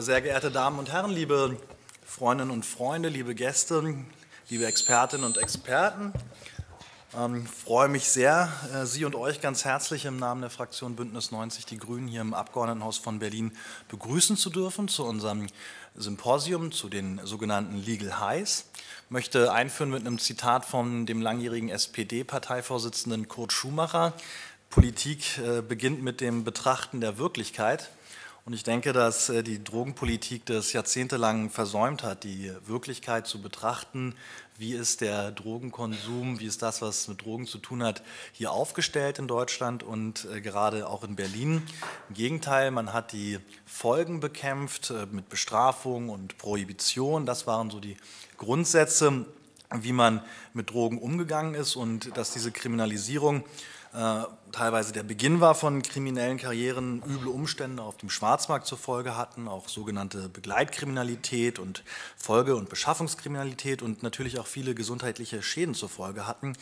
Sehr geehrte Damen und Herren, liebe Freundinnen und Freunde, liebe Gäste, liebe Expertinnen und Experten, ich freue mich sehr, Sie und euch ganz herzlich im Namen der Fraktion Bündnis 90 Die Grünen hier im Abgeordnetenhaus von Berlin begrüßen zu dürfen zu unserem Symposium, zu den sogenannten Legal Highs. Ich möchte einführen mit einem Zitat von dem langjährigen SPD-Parteivorsitzenden Kurt Schumacher. Politik beginnt mit dem Betrachten der Wirklichkeit. Und ich denke, dass die Drogenpolitik das jahrzehntelang versäumt hat, die Wirklichkeit zu betrachten, wie ist der Drogenkonsum, wie ist das, was mit Drogen zu tun hat, hier aufgestellt in Deutschland und gerade auch in Berlin. Im Gegenteil, man hat die Folgen bekämpft mit Bestrafung und Prohibition. Das waren so die Grundsätze, wie man mit Drogen umgegangen ist und dass diese Kriminalisierung teilweise der Beginn war von kriminellen Karrieren, üble Umstände auf dem Schwarzmarkt zur Folge hatten, auch sogenannte Begleitkriminalität und Folge- und Beschaffungskriminalität und natürlich auch viele gesundheitliche Schäden zur Folge hatten.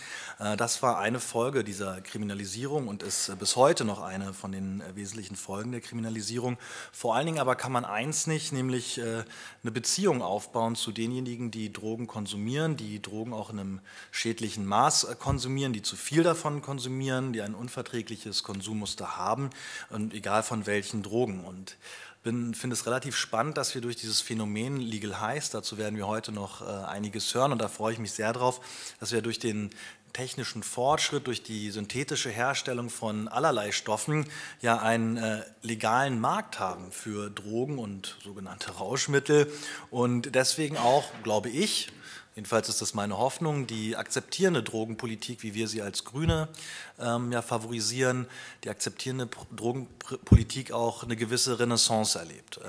Das war eine Folge dieser Kriminalisierung und ist bis heute noch eine von den wesentlichen Folgen der Kriminalisierung. Vor allen Dingen aber kann man eins nicht, nämlich eine Beziehung aufbauen zu denjenigen, die Drogen konsumieren, die Drogen auch in einem schädlichen Maß konsumieren, die zu viel davon konsumieren, die ein unverträgliches Konsummuster haben, und egal von welchen Drogen. Und finde es relativ spannend, dass wir durch dieses Phänomen Legal Highs, dazu werden wir heute noch einiges hören und da freue ich mich sehr drauf, dass wir durch den technischen Fortschritt, durch die synthetische Herstellung von allerlei Stoffen ja einen legalen Markt haben für Drogen und sogenannte Rauschmittel und deswegen auch, glaube ich, jedenfalls ist das meine Hoffnung, die akzeptierende Drogenpolitik, wie wir sie als Grüne favorisieren, die akzeptierende Drogenpolitik auch eine gewisse Renaissance erlebt.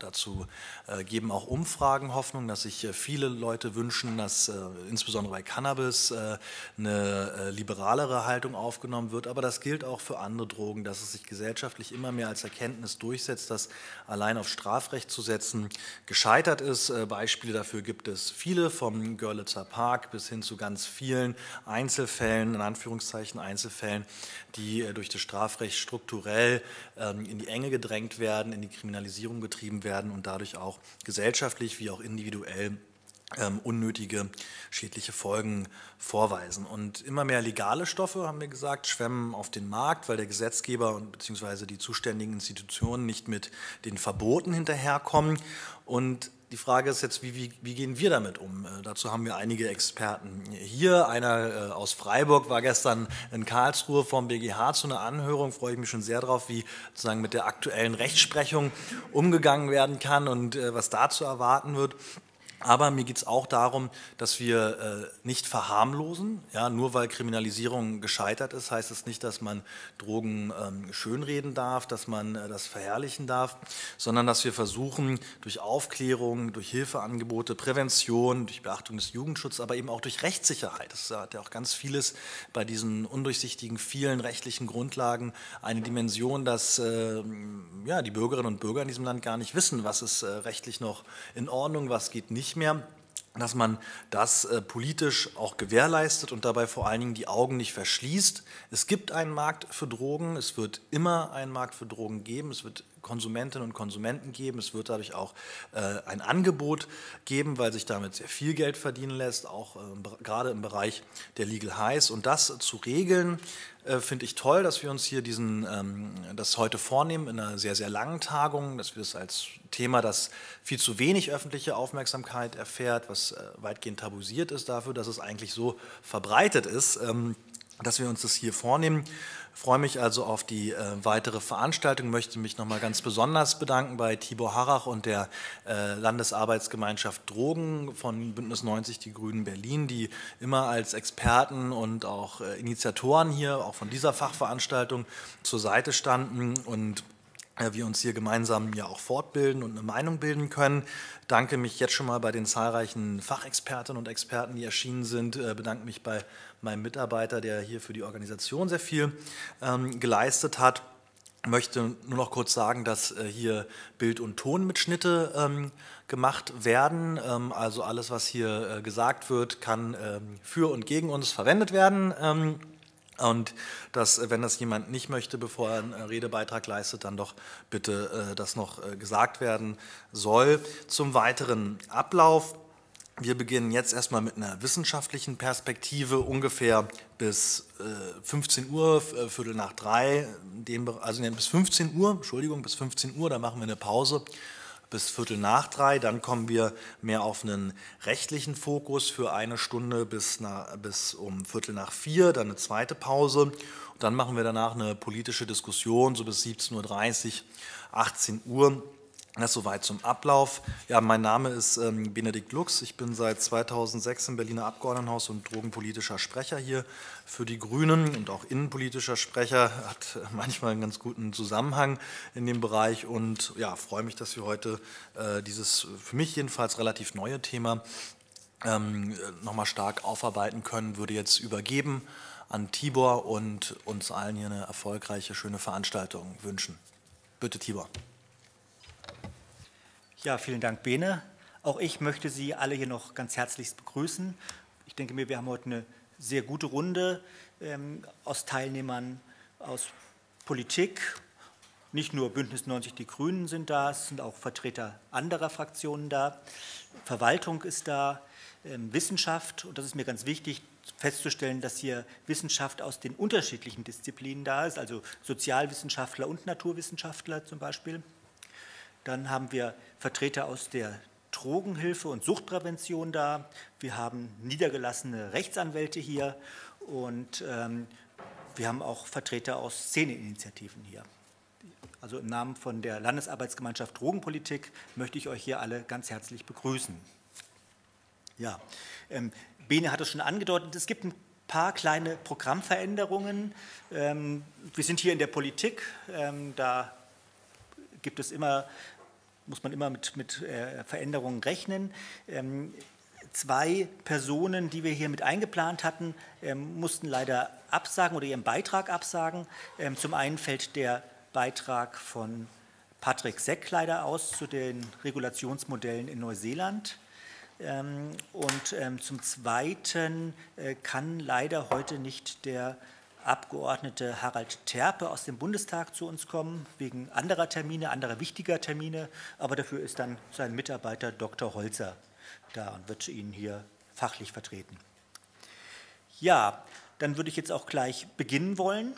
Dazu geben auch Umfragen Hoffnung, dass sich viele Leute wünschen, dass insbesondere bei Cannabis eine liberalere Haltung aufgenommen wird. Aber das gilt auch für andere Drogen, dass es sich gesellschaftlich immer mehr als Erkenntnis durchsetzt, dass allein auf Strafrecht zu setzen gescheitert ist. Beispiele dafür gibt es viele, vom Görlitzer Park bis hin zu ganz vielen Einzelfällen, in Anführungszeichen Einzelfällen, die durch das Strafrecht strukturell in die Enge gedrängt werden, in die Kriminalisierung getrieben werden und dadurch auch gesellschaftlich wie auch individuell unnötige schädliche Folgen vorweisen. Und immer mehr legale Stoffe, haben wir gesagt, schwemmen auf den Markt, weil der Gesetzgeber und beziehungsweise die zuständigen Institutionen nicht mit den Verboten hinterherkommen. Und die Frage ist jetzt, wie gehen wir damit um? Dazu haben wir einige Experten hier. Einer aus Freiburg war gestern in Karlsruhe vom BGH zu einer Anhörung. Freue ich mich schon sehr drauf, wie sozusagen mit der aktuellen Rechtsprechung umgegangen werden kann und was da zu erwarten wird. Aber mir geht es auch darum, dass wir nicht verharmlosen. Ja, nur weil Kriminalisierung gescheitert ist, heißt es nicht, dass man Drogen schönreden darf, dass man das verherrlichen darf, sondern dass wir versuchen, durch Aufklärung, durch Hilfeangebote, Prävention, durch Beachtung des Jugendschutzes, aber eben auch durch Rechtssicherheit. Das hat ja auch ganz vieles bei diesen undurchsichtigen, vielen rechtlichen Grundlagen eine Dimension, dass die Bürgerinnen und Bürger in diesem Land gar nicht wissen, was ist rechtlich noch in Ordnung, was geht nicht mehr, dass man das politisch auch gewährleistet und dabei vor allen Dingen die Augen nicht verschließt. Es gibt einen Markt für Drogen, es wird immer einen Markt für Drogen geben, es wird Konsumentinnen und Konsumenten geben. Es wird dadurch auch ein Angebot geben, weil sich damit sehr viel Geld verdienen lässt, auch gerade im Bereich der Legal Highs. Und das zu regeln, finde ich toll, dass wir uns hier das heute vornehmen in einer sehr, sehr langen Tagung, dass wir das als Thema, das viel zu wenig öffentliche Aufmerksamkeit erfährt, was weitgehend tabuisiert ist dafür, dass es eigentlich so verbreitet ist, dass wir uns das hier vornehmen. Ich freue mich also auf die weitere Veranstaltung, möchte mich nochmal ganz besonders bedanken bei Thibaut Harach und der Landesarbeitsgemeinschaft Drogen von Bündnis 90 Die Grünen Berlin, die immer als Experten und auch Initiatoren hier, auch von dieser Fachveranstaltung, zur Seite standen und wir uns hier gemeinsam ja auch fortbilden und eine Meinung bilden können. Danke mich jetzt schon mal bei den zahlreichen Fachexpertinnen und Experten, die erschienen sind. Bedanke mich bei meinem Mitarbeiter, der hier für die Organisation sehr viel geleistet hat. Ich möchte nur noch kurz sagen, dass hier Bild- und Tonmitschnitte gemacht werden. Also alles, was hier gesagt wird, kann für und gegen uns verwendet werden. Und dass, wenn das jemand nicht möchte, bevor er einen Redebeitrag leistet, dann doch bitte das noch gesagt werden soll. Zum weiteren Ablauf. Wir beginnen jetzt erstmal mit einer wissenschaftlichen Perspektive, ungefähr bis 15 Uhr, Viertel nach 3, bis 15 Uhr, da machen wir eine Pause. Bis Viertel nach 3, dann kommen wir mehr auf einen rechtlichen Fokus für eine Stunde bis um Viertel nach 4, dann eine zweite Pause. Und dann machen wir danach eine politische Diskussion, so bis 17:30 Uhr, 18 Uhr. Das soweit zum Ablauf. Ja, mein Name ist Benedikt Lux. Ich bin seit 2006 im Berliner Abgeordnetenhaus und drogenpolitischer Sprecher hier für die Grünen und auch innenpolitischer Sprecher. Hat manchmal einen ganz guten Zusammenhang in dem Bereich. Und ja, freue mich, dass wir heute dieses für mich jedenfalls relativ neue Thema nochmal stark aufarbeiten können. Würde jetzt übergeben an Tibor und uns allen hier eine erfolgreiche, schöne Veranstaltung wünschen. Bitte, Tibor. Ja, vielen Dank, Bene. Auch ich möchte Sie alle hier noch ganz herzlichst begrüßen. Ich denke mir, wir haben heute eine sehr gute Runde aus Teilnehmern aus Politik. Nicht nur Bündnis 90 Die Grünen sind da, es sind auch Vertreter anderer Fraktionen da. Verwaltung ist da, Wissenschaft. Und das ist mir ganz wichtig festzustellen, dass hier Wissenschaft aus den unterschiedlichen Disziplinen da ist, also Sozialwissenschaftler und Naturwissenschaftler zum Beispiel. Dann haben wir Vertreter aus der Drogenhilfe und Suchtprävention da. Wir haben niedergelassene Rechtsanwälte hier und wir haben auch Vertreter aus Szeneinitiativen hier. Also im Namen von der Landesarbeitsgemeinschaft Drogenpolitik möchte ich euch hier alle ganz herzlich begrüßen. Ja, Bene hat es schon angedeutet, es gibt ein paar kleine Programmveränderungen. Wir sind hier in der Politik, da gibt es immer... muss man immer mit Veränderungen rechnen. Zwei Personen, die wir hier mit eingeplant hatten, mussten leider absagen oder ihren Beitrag absagen. Zum einen fällt der Beitrag von Patrick Seck leider aus zu den Regulationsmodellen in Neuseeland. Und zum Zweiten kann leider heute nicht der Abgeordnete Harald Terpe aus dem Bundestag zu uns kommen, wegen anderer wichtiger Termine, aber dafür ist dann sein Mitarbeiter Dr. Holzer da und wird ihn hier fachlich vertreten. Ja, dann würde ich jetzt auch gleich beginnen wollen.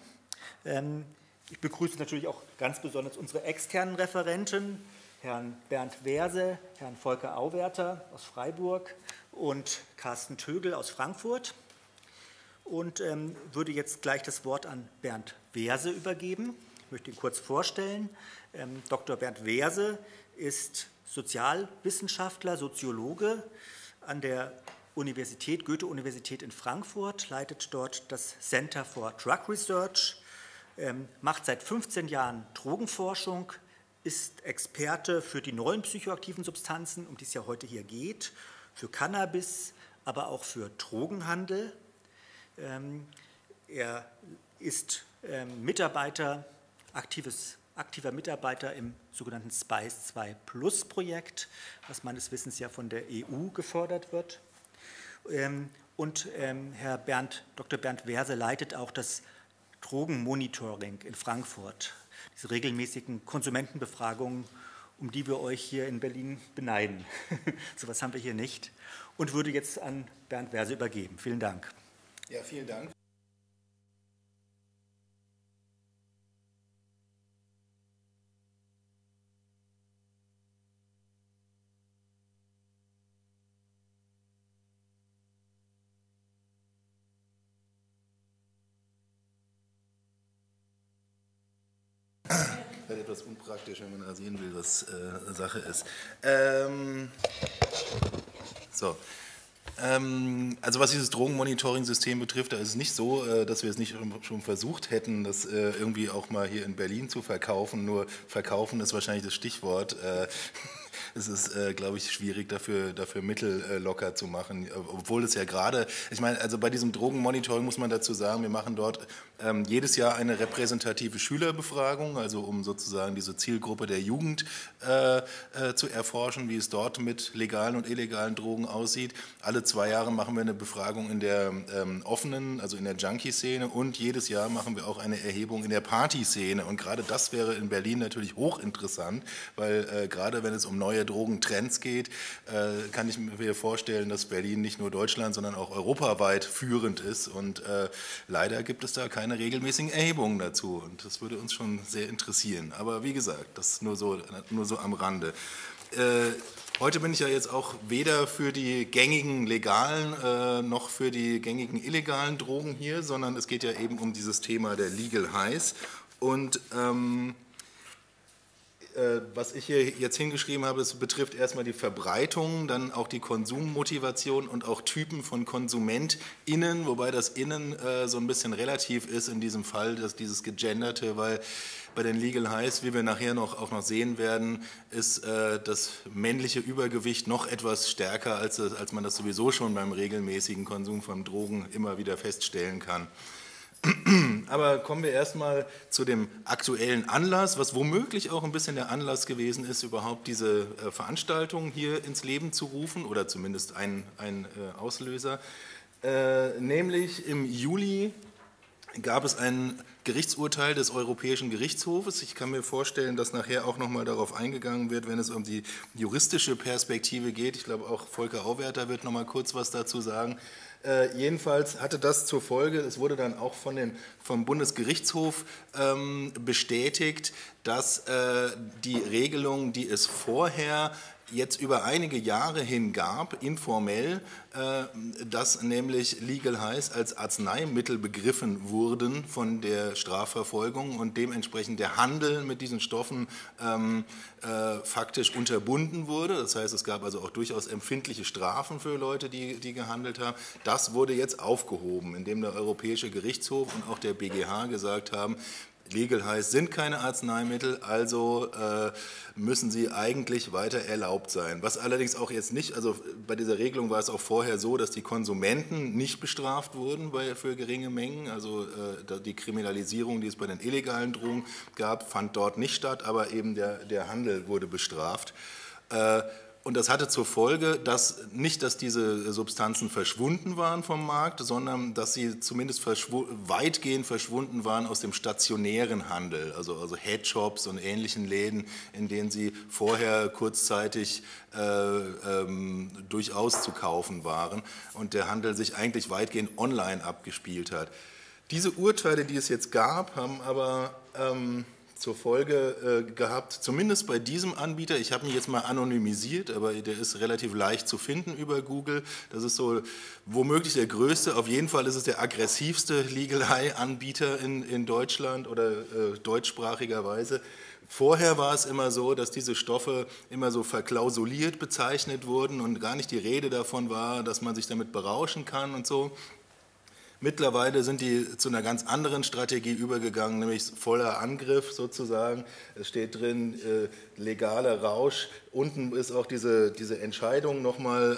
Ich begrüße natürlich auch ganz besonders unsere externen Referenten, Herrn Bernd Werse, Herrn Volker Auwärter aus Freiburg und Carsten Tögel aus Frankfurt. Und würde jetzt gleich das Wort an Bernd Werse übergeben. Ich möchte ihn kurz vorstellen. Dr. Bernd Werse ist Sozialwissenschaftler, Soziologe an der Goethe-Universität in Frankfurt, leitet dort das Center for Drug Research, macht seit 15 Jahren Drogenforschung, ist Experte für die neuen psychoaktiven Substanzen, um die es ja heute hier geht, für Cannabis, aber auch für Drogenhandel. Er ist aktiver Mitarbeiter im sogenannten SPICE-2-Plus-Projekt, was meines Wissens ja von der EU gefördert wird. Dr. Bernd Werse leitet auch das Drogenmonitoring in Frankfurt, diese regelmäßigen Konsumentenbefragungen, um die wir euch hier in Berlin beneiden. Sowas haben wir hier nicht. Und würde jetzt an Bernd Werse übergeben. Vielen Dank. Ja, vielen Dank. Das ist etwas unpraktisch, wenn man rasieren will, was Sache ist. Also was dieses Drogenmonitoring-System betrifft, da ist es nicht so, dass wir es nicht schon versucht hätten, das irgendwie auch mal hier in Berlin zu verkaufen, nur verkaufen ist wahrscheinlich das Stichwort. es ist, glaube ich, schwierig, dafür Mittel locker zu machen. Obwohl es ja gerade, ich meine, also bei diesem Drogenmonitoring muss man dazu sagen, wir machen dort jedes Jahr eine repräsentative Schülerbefragung, also um sozusagen diese Zielgruppe der Jugend zu erforschen, wie es dort mit legalen und illegalen Drogen aussieht. Alle 2 Jahre machen wir eine Befragung in der offenen, also in der Junkie-Szene, und jedes Jahr machen wir auch eine Erhebung in der Party-Szene. Und gerade das wäre in Berlin natürlich hochinteressant, weil gerade wenn es um neue Drogentrends geht, kann ich mir vorstellen, dass Berlin nicht nur Deutschland, sondern auch europaweit führend ist. Und leider gibt es da keine regelmäßigen Erhebungen dazu. Und das würde uns schon sehr interessieren. Aber wie gesagt, das nur so am Rande. Heute bin ich ja jetzt auch weder für die gängigen legalen noch für die gängigen illegalen Drogen hier, sondern es geht ja eben um dieses Thema der Legal Highs. Und was ich hier jetzt hingeschrieben habe, es betrifft erstmal die Verbreitung, dann auch die Konsummotivation und auch Typen von KonsumentInnen, wobei das Innen so ein bisschen relativ ist in diesem Fall, dass dieses Gegenderte, weil bei den Legal Highs, wie wir nachher auch noch sehen werden, ist das männliche Übergewicht noch etwas stärker, als man das sowieso schon beim regelmäßigen Konsum von Drogen immer wieder feststellen kann. Aber kommen wir erstmal zu dem aktuellen Anlass, was womöglich auch ein bisschen der Anlass gewesen ist, überhaupt diese Veranstaltung hier ins Leben zu rufen oder zumindest ein Auslöser. Nämlich im Juli gab es ein Gerichtsurteil des Europäischen Gerichtshofes. Ich kann mir vorstellen, dass nachher auch nochmal darauf eingegangen wird, wenn es um die juristische Perspektive geht. Ich glaube, auch Volker Auwärter wird nochmal kurz was dazu sagen. Jedenfalls hatte das zur Folge, es wurde dann auch vom Bundesgerichtshof bestätigt, dass die Regelung, die es vorher jetzt über einige Jahre hin gab, informell, dass nämlich Legal Highs als Arzneimittel begriffen wurden von der Strafverfolgung und dementsprechend der Handel mit diesen Stoffen faktisch unterbunden wurde. Das heißt, es gab also auch durchaus empfindliche Strafen für Leute, die gehandelt haben. Das wurde jetzt aufgehoben, indem der Europäische Gerichtshof und auch der BGH gesagt haben, Legal Highs sind keine Arzneimittel, also müssen sie eigentlich weiter erlaubt sein. Was allerdings auch jetzt nicht, also bei dieser Regelung war es auch vorher so, dass die Konsumenten nicht bestraft wurden für geringe Mengen. Also die Kriminalisierung, die es bei den illegalen Drogen gab, fand dort nicht statt, aber eben der Handel wurde bestraft. Und das hatte zur Folge, dass nicht, dass diese Substanzen verschwunden waren vom Markt, sondern dass sie zumindest weitgehend verschwunden waren aus dem stationären Handel, also Headshops und ähnlichen Läden, in denen sie vorher kurzzeitig durchaus zu kaufen waren und der Handel sich eigentlich weitgehend online abgespielt hat. Diese Urteile, die es jetzt gab, haben aber zur Folge gehabt, zumindest bei diesem Anbieter, ich habe ihn jetzt mal anonymisiert, aber der ist relativ leicht zu finden über Google, das ist so womöglich der größte, auf jeden Fall ist es der aggressivste Legal High Anbieter in Deutschland oder deutschsprachigerweise. Vorher war es immer so, dass diese Stoffe immer so verklausuliert bezeichnet wurden und gar nicht die Rede davon war, dass man sich damit berauschen kann und so. Mittlerweile sind die zu einer ganz anderen Strategie übergegangen, nämlich voller Angriff sozusagen. Es steht drin, legaler Rausch. Unten ist auch diese Entscheidung nochmal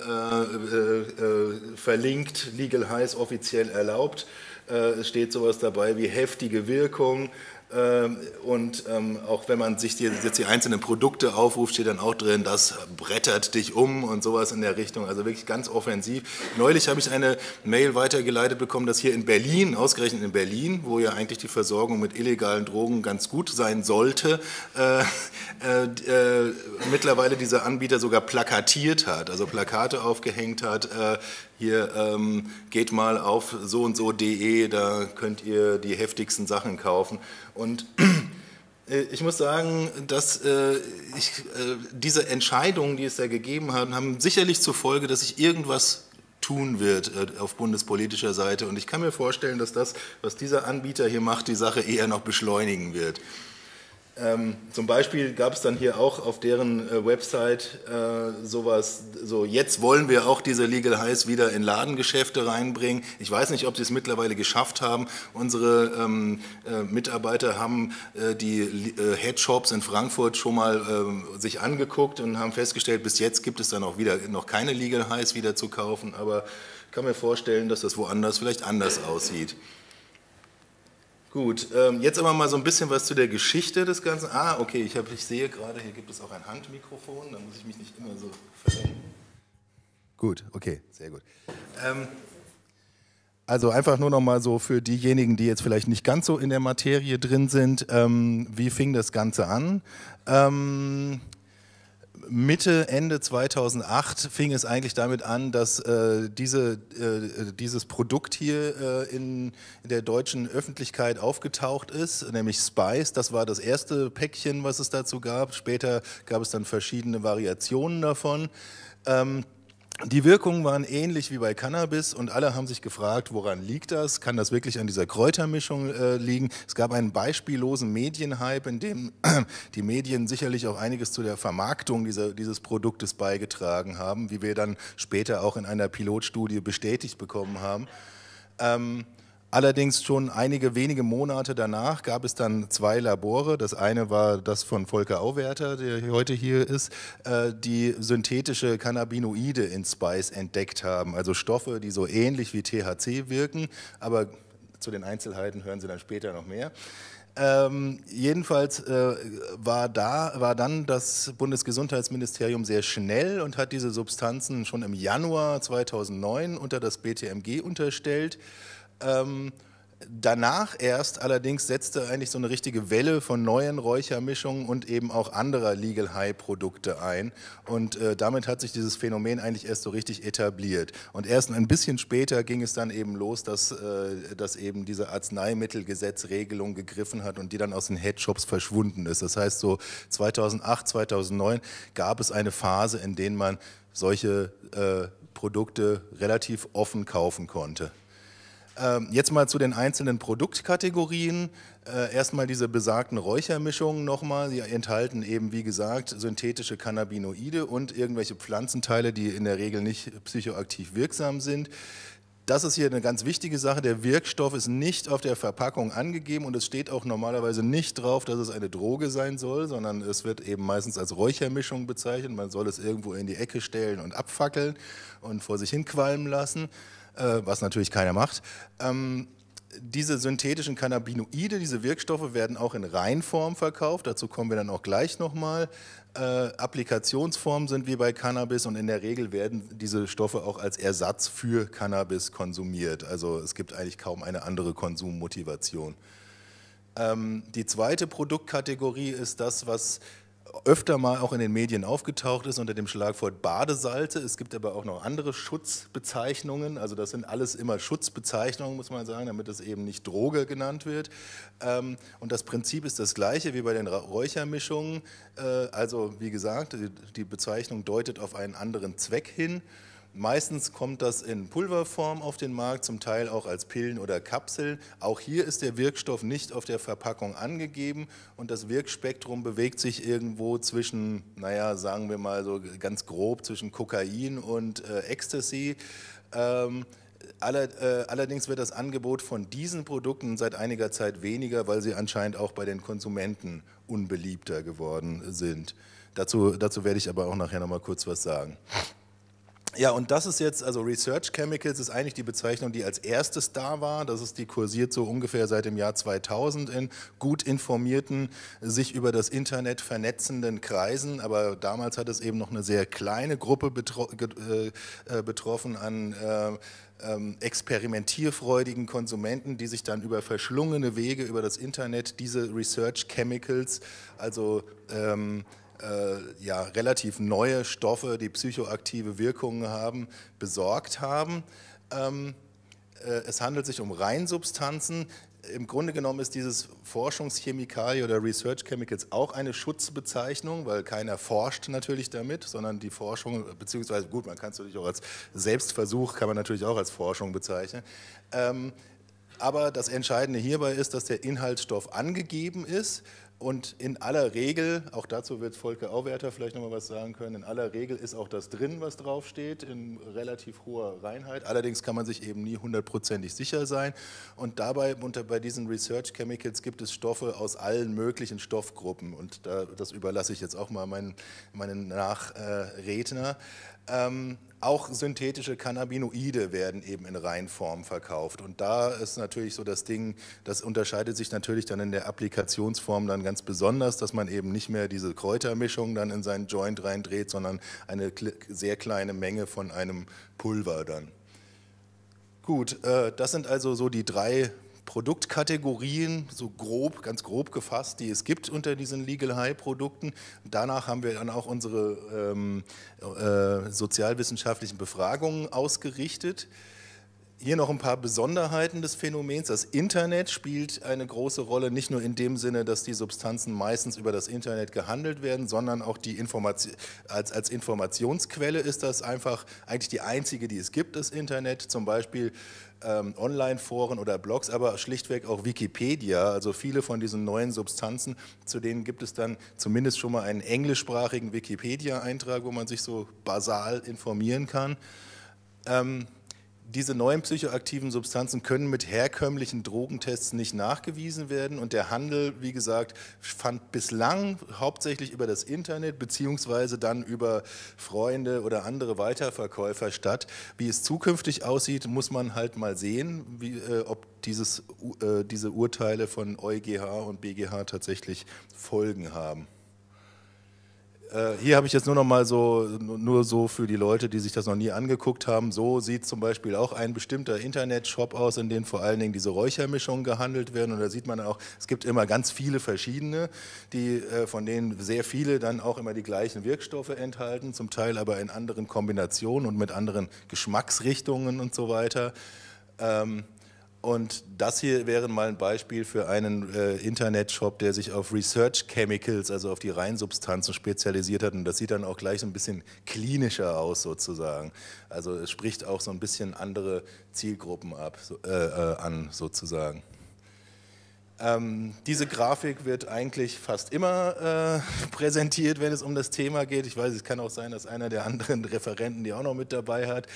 verlinkt, Legal Highs offiziell erlaubt. Es steht sowas dabei wie heftige Wirkung. Und auch wenn man sich jetzt die einzelnen Produkte aufruft, steht dann auch drin, das brettert dich um und sowas in der Richtung, also wirklich ganz offensiv. Neulich habe ich eine Mail weitergeleitet bekommen, dass hier in Berlin, ausgerechnet in Berlin, wo ja eigentlich die Versorgung mit illegalen Drogen ganz gut sein sollte, mittlerweile dieser Anbieter sogar plakatiert hat, also Plakate aufgehängt hat, hier geht mal auf soundso.de, da könnt ihr die heftigsten Sachen kaufen. Und ich muss sagen, dass diese Entscheidungen, die es da gegeben hat, haben sicherlich zur Folge, dass sich irgendwas tun wird auf bundespolitischer Seite. Und ich kann mir vorstellen, dass das, was dieser Anbieter hier macht, die Sache eher noch beschleunigen wird. Zum Beispiel gab es dann hier auch auf deren Website sowas, so jetzt wollen wir auch diese Legal Highs wieder in Ladengeschäfte reinbringen. Ich weiß nicht, ob sie es mittlerweile geschafft haben. Unsere Mitarbeiter haben die Headshops in Frankfurt schon mal sich angeguckt und haben festgestellt, bis jetzt gibt es dann auch wieder noch keine Legal Highs wieder zu kaufen. Aber ich kann mir vorstellen, dass das woanders vielleicht anders aussieht. Gut, jetzt aber mal so ein bisschen was zu der Geschichte des Ganzen. Ah, okay, ich sehe gerade, hier gibt es auch ein Handmikrofon, da muss ich mich nicht immer so verwenden. Gut, okay, sehr gut. Also einfach nur noch mal so für diejenigen, die jetzt vielleicht nicht ganz so in der Materie drin sind, wie fing das Ganze an? Mitte, Ende 2008 fing es eigentlich damit an, dass dieses Produkt hier in der deutschen Öffentlichkeit aufgetaucht ist, nämlich SPICE. Das war das erste Päckchen, was es dazu gab. Später gab es dann verschiedene Variationen davon. Die Wirkungen waren ähnlich wie bei Cannabis und alle haben sich gefragt, woran liegt das? Kann das wirklich an dieser Kräutermischung liegen? Es gab einen beispiellosen Medienhype, in dem die Medien sicherlich auch einiges zu der Vermarktung dieses Produktes beigetragen haben, wie wir dann später auch in einer Pilotstudie bestätigt bekommen haben. Allerdings schon wenige Monate danach gab es dann zwei Labore. Das eine war das von Volker Auwärter, der heute hier ist, die synthetische Cannabinoide in Spice entdeckt haben. Also Stoffe, die so ähnlich wie THC wirken, aber zu den Einzelheiten hören Sie dann später noch mehr. Jedenfalls war dann das Bundesgesundheitsministerium sehr schnell und hat diese Substanzen schon im Januar 2009 unter das BTMG unterstellt. Danach erst allerdings setzte eigentlich so eine richtige Welle von neuen Räuchermischungen und eben auch anderer Legal High Produkte ein und damit hat sich dieses Phänomen eigentlich erst so richtig etabliert und erst ein bisschen später ging es dann eben los, dass eben diese Arzneimittelgesetzregelung gegriffen hat und die dann aus den Headshops verschwunden ist. Das heißt so 2008, 2009 gab es eine Phase, in der man solche Produkte relativ offen kaufen konnte. Jetzt mal zu den einzelnen Produktkategorien. Erstmal diese besagten Räuchermischungen nochmal. Sie enthalten eben, wie gesagt, synthetische Cannabinoide und irgendwelche Pflanzenteile, die in der Regel nicht psychoaktiv wirksam sind. Das ist hier eine ganz wichtige Sache. Der Wirkstoff ist nicht auf der Verpackung angegeben und es steht auch normalerweise nicht drauf, dass es eine Droge sein soll, sondern es wird eben meistens als Räuchermischung bezeichnet. Man soll es irgendwo in die Ecke stellen und abfackeln und vor sich hin qualmen lassen. Was natürlich keiner macht. Diese synthetischen Cannabinoide, diese Wirkstoffe werden auch in Reinform verkauft, dazu kommen wir dann auch gleich nochmal. Applikationsformen sind wie bei Cannabis und in der Regel werden diese Stoffe auch als Ersatz für Cannabis konsumiert. Also es gibt eigentlich kaum eine andere Konsummotivation. Die zweite Produktkategorie ist das, was öfter mal auch in den Medien aufgetaucht ist unter dem Schlagwort Badesalze. Es gibt aber auch noch andere Schutzbezeichnungen, also das sind alles immer Schutzbezeichnungen, muss man sagen, damit es eben nicht Droge genannt wird. Und das Prinzip ist das gleiche wie bei den Räuchermischungen. Also wie gesagt, die Bezeichnung deutet auf einen anderen Zweck hin. Meistens kommt das in Pulverform auf den Markt, zum Teil auch als Pillen oder Kapseln. Auch hier ist der Wirkstoff nicht auf der Verpackung angegeben und das Wirkspektrum bewegt sich irgendwo zwischen, naja, sagen wir mal so ganz grob, zwischen Kokain und Ecstasy. Allerdings wird das Angebot von diesen Produkten seit einiger Zeit weniger, weil sie anscheinend auch bei den Konsumenten unbeliebter geworden sind. Dazu werde ich aber auch nachher nochmal kurz was sagen. Ja, und das ist jetzt, also Research Chemicals ist eigentlich die Bezeichnung, die als erstes da war. Das ist, die kursiert so ungefähr seit dem Jahr 2000 in gut informierten, sich über das Internet vernetzenden Kreisen. Aber damals hat es eben noch eine sehr kleine Gruppe betroffen an experimentierfreudigen Konsumenten, die sich dann über verschlungene Wege über das Internet diese Research Chemicals, also relativ neue Stoffe, die psychoaktive Wirkungen haben, besorgt haben. Es handelt sich um Reinsubstanzen. Im Grunde genommen ist dieses Forschungschemikalie oder Research Chemicals auch eine Schutzbezeichnung, weil keiner forscht natürlich damit, sondern die Forschung, beziehungsweise gut, man kann es natürlich auch als Selbstversuch, kann man natürlich auch als Forschung bezeichnen. Aber das Entscheidende hierbei ist, dass der Inhaltsstoff angegeben ist Und in aller Regel, auch dazu wird Volker Auwärter vielleicht nochmal was sagen können, in aller Regel ist auch das drin, was draufsteht, in relativ hoher Reinheit. Allerdings kann man sich eben nie hundertprozentig sicher sein. Und dabei, bei diesen Research Chemicals gibt es Stoffe aus allen möglichen Stoffgruppen. Und das überlasse ich jetzt auch mal meinen Nachredner. Auch synthetische Cannabinoide werden eben in Reinform verkauft. Und da ist natürlich so das Ding, das unterscheidet sich natürlich dann in der Applikationsform dann ganz besonders, dass man eben nicht mehr diese Kräutermischung dann in seinen Joint reindreht, sondern eine sehr kleine Menge von einem Pulver dann. Gut, das sind also so die drei Produktkategorien, so grob, ganz grob gefasst, die es gibt unter diesen Legal-High-Produkten. Danach haben wir dann auch unsere sozialwissenschaftlichen Befragungen ausgerichtet. Hier noch ein paar Besonderheiten des Phänomens. Das Internet spielt eine große Rolle, nicht nur in dem Sinne, dass die Substanzen meistens über das Internet gehandelt werden, sondern auch die als Informationsquelle ist das einfach eigentlich die einzige, die es gibt, das Internet, zum Beispiel Online-Foren oder Blogs, aber schlichtweg auch Wikipedia. Also viele von diesen neuen Substanzen, zu denen gibt es dann zumindest schon mal einen englischsprachigen Wikipedia-Eintrag, wo man sich so basal informieren kann. Diese neuen psychoaktiven Substanzen können mit herkömmlichen Drogentests nicht nachgewiesen werden und der Handel, wie gesagt, fand bislang hauptsächlich über das Internet beziehungsweise dann über Freunde oder andere Weiterverkäufer statt. Wie es zukünftig aussieht, muss man halt mal sehen, ob diese Urteile von EuGH und BGH tatsächlich Folgen haben. Hier habe ich jetzt nur noch mal so für die Leute, die sich das noch nie angeguckt haben, so sieht zum Beispiel auch ein bestimmter Internetshop aus, in dem vor allen Dingen diese Räuchermischungen gehandelt werden. Und da sieht man auch, es gibt immer ganz viele verschiedene, von denen sehr viele dann auch immer die gleichen Wirkstoffe enthalten, zum Teil aber in anderen Kombinationen und mit anderen Geschmacksrichtungen und so weiter. Und das hier wäre mal ein Beispiel für einen Internetshop, der sich auf Research Chemicals, also auf die Reinsubstanzen spezialisiert hat. Und das sieht dann auch gleich so ein bisschen klinischer aus sozusagen. Also es spricht auch so ein bisschen andere Zielgruppen an sozusagen. Diese Grafik wird eigentlich fast immer präsentiert, wenn es um das Thema geht. Ich weiß, es kann auch sein, dass einer der anderen Referenten die auch noch mit dabei hat.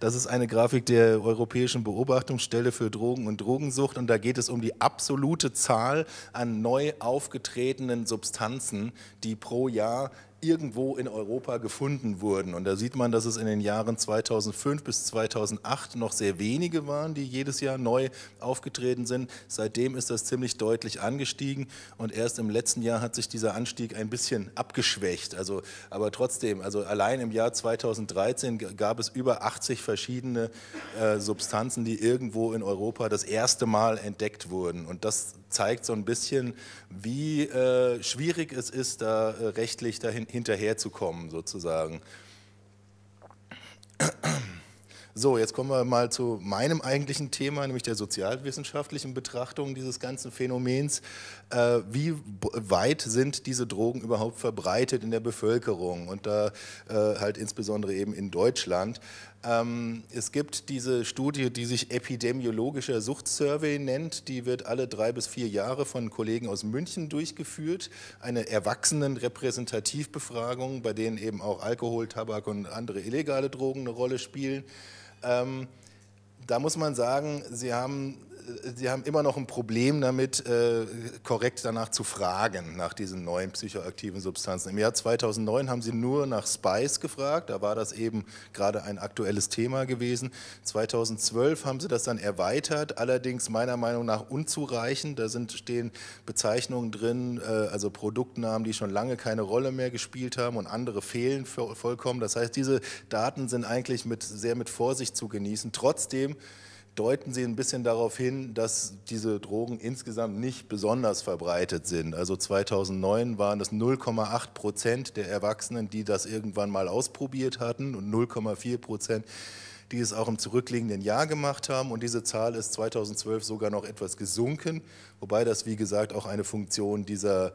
Das ist eine Grafik der Europäischen Beobachtungsstelle für Drogen und Drogensucht und da geht es um die absolute Zahl an neu aufgetretenen Substanzen, die pro Jahr irgendwo in Europa gefunden wurden. Und da sieht man, dass es in den Jahren 2005 bis 2008 noch sehr wenige waren, die jedes Jahr neu aufgetreten sind. Seitdem ist das ziemlich deutlich angestiegen und erst im letzten Jahr hat sich dieser Anstieg ein bisschen abgeschwächt. Aber trotzdem, allein im Jahr 2013 gab es über 80 verschiedene Substanzen, die irgendwo in Europa das erste Mal entdeckt wurden. Und das zeigt so ein bisschen, wie schwierig es ist, da rechtlich hinterherzukommen sozusagen. So, jetzt kommen wir mal zu meinem eigentlichen Thema, nämlich der sozialwissenschaftlichen Betrachtung dieses ganzen Phänomens. Wie weit sind diese Drogen überhaupt verbreitet in der Bevölkerung und da halt insbesondere eben in Deutschland? Es gibt diese Studie, die sich epidemiologischer Suchtsurvey nennt, die wird alle 3 bis 4 Jahre von Kollegen aus München durchgeführt, eine Erwachsenen-Repräsentativbefragung, bei denen eben auch Alkohol, Tabak und andere illegale Drogen eine Rolle spielen. Da muss man sagen, Sie haben immer noch ein Problem damit, korrekt danach zu fragen, nach diesen neuen psychoaktiven Substanzen. Im Jahr 2009 haben sie nur nach SPICE gefragt, da war das eben gerade ein aktuelles Thema gewesen. 2012 haben sie das dann erweitert, allerdings meiner Meinung nach unzureichend. Da stehen Bezeichnungen drin, also Produktnamen, die schon lange keine Rolle mehr gespielt haben und andere fehlen vollkommen. Das heißt, diese Daten sind eigentlich sehr mit Vorsicht zu genießen. Trotzdem deuten sie ein bisschen darauf hin, dass diese Drogen insgesamt nicht besonders verbreitet sind. Also 2009 waren es 0,8% der Erwachsenen, die das irgendwann mal ausprobiert hatten und 0,4%, die es auch im zurückliegenden Jahr gemacht haben. Und diese Zahl ist 2012 sogar noch etwas gesunken, wobei das, wie gesagt, auch eine Funktion dieser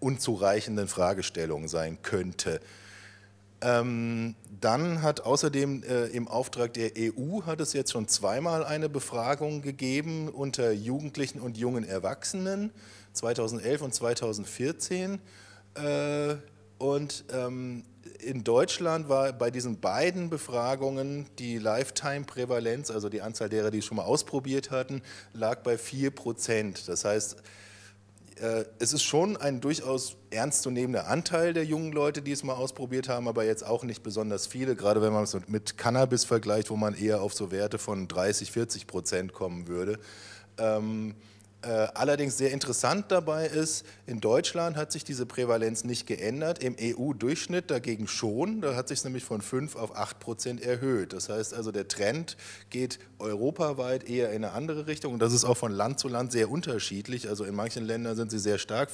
unzureichenden Fragestellung sein könnte. Dann hat außerdem im Auftrag der EU hat es jetzt schon zweimal eine Befragung gegeben unter Jugendlichen und jungen Erwachsenen, 2011 und 2014. In Deutschland war bei diesen beiden Befragungen die Lifetime-Prävalenz, also die Anzahl derer, die es schon mal ausprobiert hatten, lag bei 4%. Das heißt, es ist schon ein durchaus ernstzunehmender Anteil der jungen Leute, die es mal ausprobiert haben, aber jetzt auch nicht besonders viele, gerade wenn man es mit Cannabis vergleicht, wo man eher auf so Werte von 30-40% kommen würde. Allerdings sehr interessant dabei ist, in Deutschland hat sich diese Prävalenz nicht geändert, im EU-Durchschnitt dagegen schon, da hat sich es nämlich von 5% auf 8% erhöht. Das heißt also, der Trend geht europaweit eher in eine andere Richtung und das ist auch von Land zu Land sehr unterschiedlich. Also in manchen Ländern sind sie sehr stark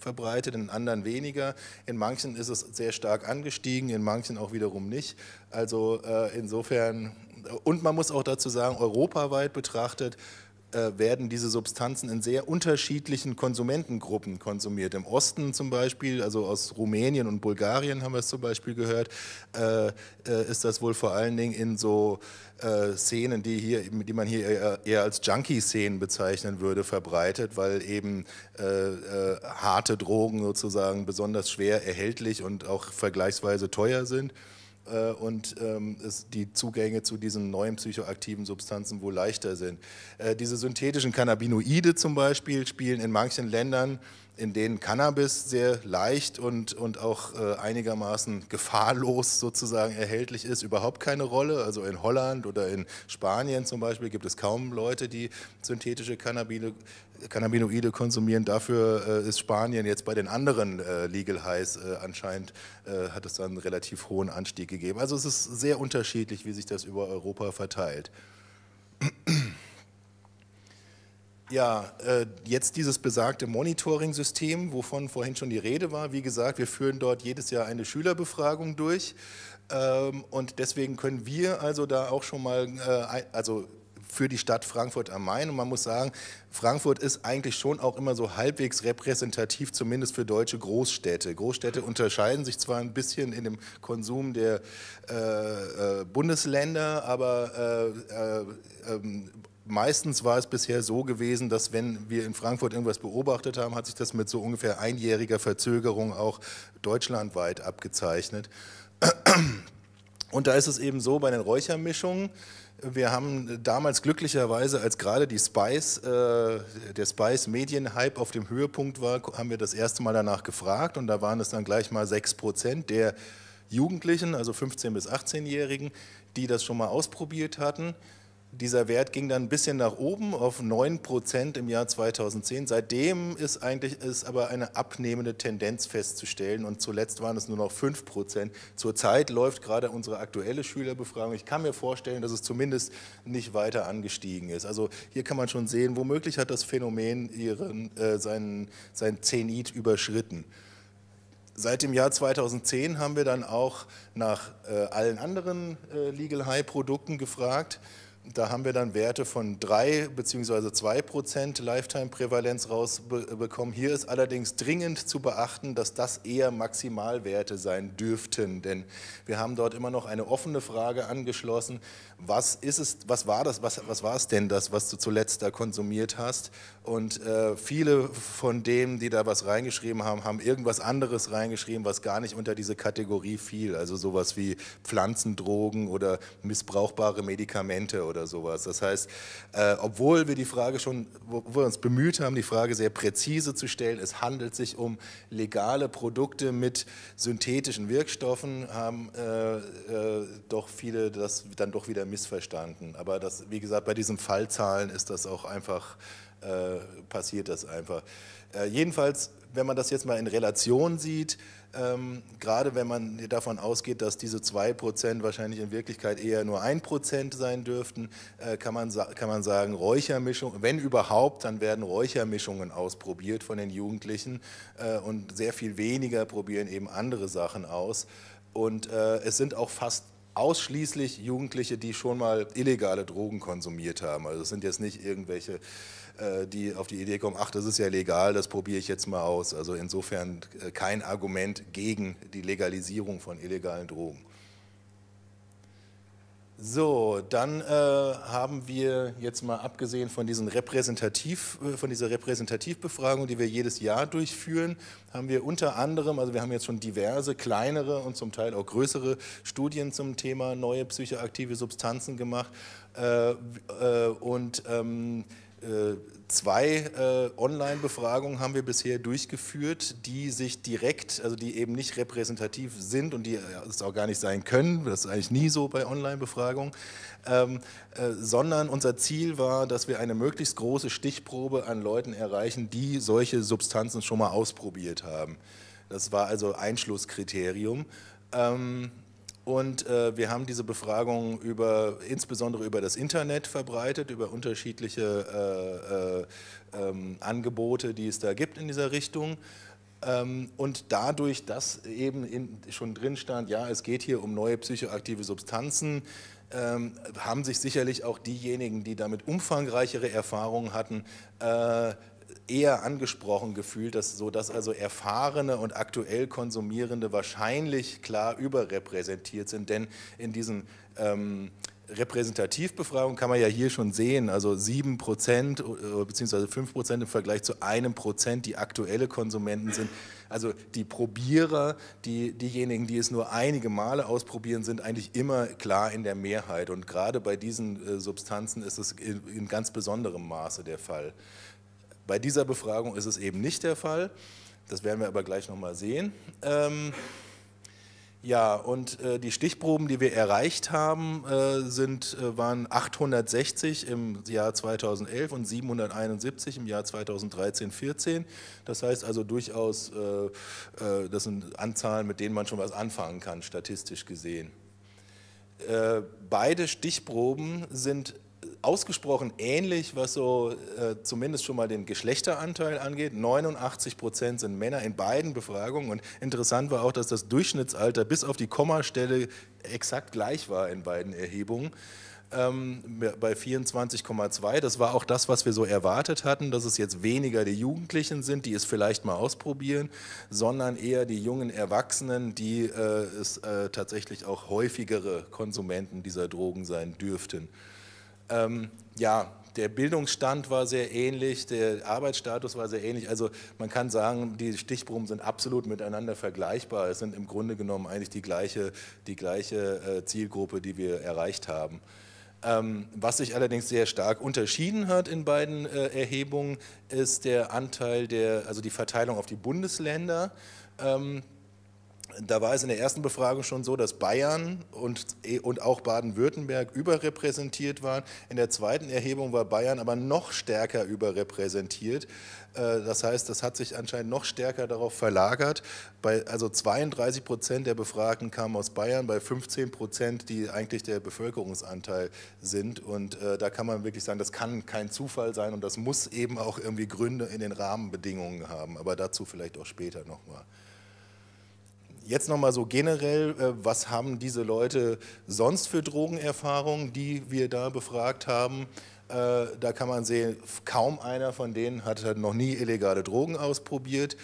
verbreitet, in anderen weniger. In manchen ist es sehr stark angestiegen, in manchen auch wiederum nicht. Also insofern, und man muss auch dazu sagen, europaweit betrachtet, werden diese Substanzen in sehr unterschiedlichen Konsumentengruppen konsumiert. Im Osten zum Beispiel, also aus Rumänien und Bulgarien haben wir es zum Beispiel gehört, ist das wohl vor allen Dingen in so Szenen, die man hier eher als Junkie-Szenen bezeichnen würde, verbreitet, weil eben harte Drogen sozusagen besonders schwer erhältlich und auch vergleichsweise teuer sind. Und die Zugänge zu diesen neuen psychoaktiven Substanzen wohl leichter sind. Diese synthetischen Cannabinoide zum Beispiel spielen in manchen Ländern, in denen Cannabis sehr leicht und auch einigermaßen gefahrlos sozusagen erhältlich ist, überhaupt keine Rolle. Also in Holland oder in Spanien zum Beispiel gibt es kaum Leute, die synthetische Cannabinoide konsumieren. Dafür ist Spanien jetzt bei den anderen Legal Highs anscheinend, hat es dann einen relativ hohen Anstieg gegeben. Also es ist sehr unterschiedlich, wie sich das über Europa verteilt. Ja, jetzt dieses besagte Monitoring-System, wovon vorhin schon die Rede war. Wie gesagt, wir führen dort jedes Jahr eine Schülerbefragung durch und deswegen können wir also da auch schon mal, also für die Stadt Frankfurt am Main, und man muss sagen, Frankfurt ist eigentlich schon auch immer so halbwegs repräsentativ, zumindest für deutsche Großstädte. Großstädte unterscheiden sich zwar ein bisschen in dem Konsum der Bundesländer, aber meistens war es bisher so gewesen, dass wenn wir in Frankfurt irgendwas beobachtet haben, hat sich das mit so ungefähr einjähriger Verzögerung auch deutschlandweit abgezeichnet. Und da ist es eben so bei den Räuchermischungen. Wir haben damals glücklicherweise, als gerade der SPICE-Medien-Hype auf dem Höhepunkt war, haben wir das erste Mal danach gefragt und da waren es dann gleich mal 6% der Jugendlichen, also 15- bis 18-Jährigen, die das schon mal ausprobiert hatten. Dieser Wert ging dann ein bisschen nach oben auf 9% im Jahr 2010. Seitdem ist aber eine abnehmende Tendenz festzustellen und zuletzt waren es nur noch 5%. Zurzeit läuft gerade unsere aktuelle Schülerbefragung. Ich kann mir vorstellen, dass es zumindest nicht weiter angestiegen ist. Also hier kann man schon sehen, womöglich hat das Phänomen seinen Zenit überschritten. Seit dem Jahr 2010 haben wir dann auch nach allen anderen Legal High Produkten gefragt. Da haben wir dann Werte von 3 bzw. 2% Lifetime-Prävalenz rausbekommen. Hier ist allerdings dringend zu beachten, dass das eher Maximalwerte sein dürften, denn wir haben dort immer noch eine offene Frage angeschlossen, was war es denn, was du zuletzt da konsumiert hast? Und viele von denen, die da was reingeschrieben haben, haben irgendwas anderes reingeschrieben, was gar nicht unter diese Kategorie fiel, also sowas wie Pflanzendrogen oder missbrauchbare Medikamente oder sowas. Das heißt, obwohl wir uns bemüht haben, die Frage sehr präzise zu stellen, es handelt sich um legale Produkte mit synthetischen Wirkstoffen, haben doch viele das dann doch wieder missverstanden. Aber das, wie gesagt, bei diesen Fallzahlen ist das auch einfach, passiert das einfach. Jedenfalls, wenn man das jetzt mal in Relation sieht, gerade wenn man davon ausgeht, dass diese 2% wahrscheinlich in Wirklichkeit eher nur 1% sein dürften, kann man sagen, Räuchermischungen, wenn überhaupt, dann werden Räuchermischungen ausprobiert von den Jugendlichen und sehr viel weniger probieren eben andere Sachen aus. Und es sind auch fast ausschließlich Jugendliche, die schon mal illegale Drogen konsumiert haben. Also es sind jetzt nicht irgendwelche, die auf die Idee kommen, ach, das ist ja legal, das probiere ich jetzt mal aus. Also insofern kein Argument gegen die Legalisierung von illegalen Drogen. So, dann haben wir jetzt mal abgesehen von dieser Repräsentativbefragung, die wir jedes Jahr durchführen, haben wir unter anderem, also wir haben jetzt schon diverse kleinere und zum Teil auch größere Studien zum Thema neue psychoaktive Substanzen gemacht zwei Online-Befragungen haben wir bisher durchgeführt, die sich direkt, also die eben nicht repräsentativ sind und die es auch gar nicht sein können, das ist eigentlich nie so bei Online-Befragungen, sondern unser Ziel war, dass wir eine möglichst große Stichprobe an Leuten erreichen, die solche Substanzen schon mal ausprobiert haben. Das war also Einschlusskriterium. Und wir haben diese Befragung insbesondere über das Internet verbreitet, über unterschiedliche Angebote, die es da gibt in dieser Richtung. Und dadurch, dass eben schon drin stand, ja, es geht hier um neue psychoaktive Substanzen, haben sich sicherlich auch diejenigen, die damit umfangreichere Erfahrungen hatten, eher angesprochen gefühlt, sodass also erfahrene und aktuell Konsumierende wahrscheinlich klar überrepräsentiert sind, denn in diesen Repräsentativbefragung kann man ja hier schon sehen, also 7% bzw. 5% im Vergleich zu 1%, die aktuelle Konsumenten sind. Also die Probierer, diejenigen, die es nur einige Male ausprobieren, sind eigentlich immer klar in der Mehrheit. Und gerade bei diesen Substanzen ist es in ganz besonderem Maße der Fall. Bei dieser Befragung ist es eben nicht der Fall, das werden wir aber gleich nochmal sehen. Die Stichproben, die wir erreicht haben, waren 860 im Jahr 2011 und 771 im Jahr 2013-14. Das heißt also durchaus, das sind Anzahlen, mit denen man schon was anfangen kann, statistisch gesehen. Beide Stichproben sind ausgesprochen ähnlich, was so zumindest schon mal den Geschlechteranteil angeht. 89% sind Männer in beiden Befragungen und interessant war auch, dass das Durchschnittsalter bis auf die Kommastelle exakt gleich war in beiden Erhebungen, bei 24,2. Das war auch das, was wir so erwartet hatten, dass es jetzt weniger die Jugendlichen sind, die es vielleicht mal ausprobieren, sondern eher die jungen Erwachsenen, die tatsächlich auch häufigere Konsumenten dieser Drogen sein dürften. Der Bildungsstand war sehr ähnlich, der Arbeitsstatus war sehr ähnlich. Also man kann sagen, die Stichproben sind absolut miteinander vergleichbar. Es sind im Grunde genommen eigentlich die gleiche Zielgruppe, die wir erreicht haben. Was sich allerdings sehr stark unterschieden hat in beiden Erhebungen, ist der Anteil, also die Verteilung auf die Bundesländer. Da war es in der ersten Befragung schon so, dass Bayern und auch Baden-Württemberg überrepräsentiert waren. In der zweiten Erhebung war Bayern aber noch stärker überrepräsentiert. Das heißt, das hat sich anscheinend noch stärker darauf verlagert. 32% der Befragten kamen aus Bayern, bei 15%, die eigentlich der Bevölkerungsanteil sind. Und da kann man wirklich sagen, das kann kein Zufall sein und das muss eben auch irgendwie Gründe in den Rahmenbedingungen haben. Aber dazu vielleicht auch später nochmal. Jetzt nochmal so generell, was haben diese Leute sonst für Drogenerfahrungen, die wir da befragt haben? Da kann man sehen, kaum einer von denen hat noch nie illegale Drogen ausprobiert.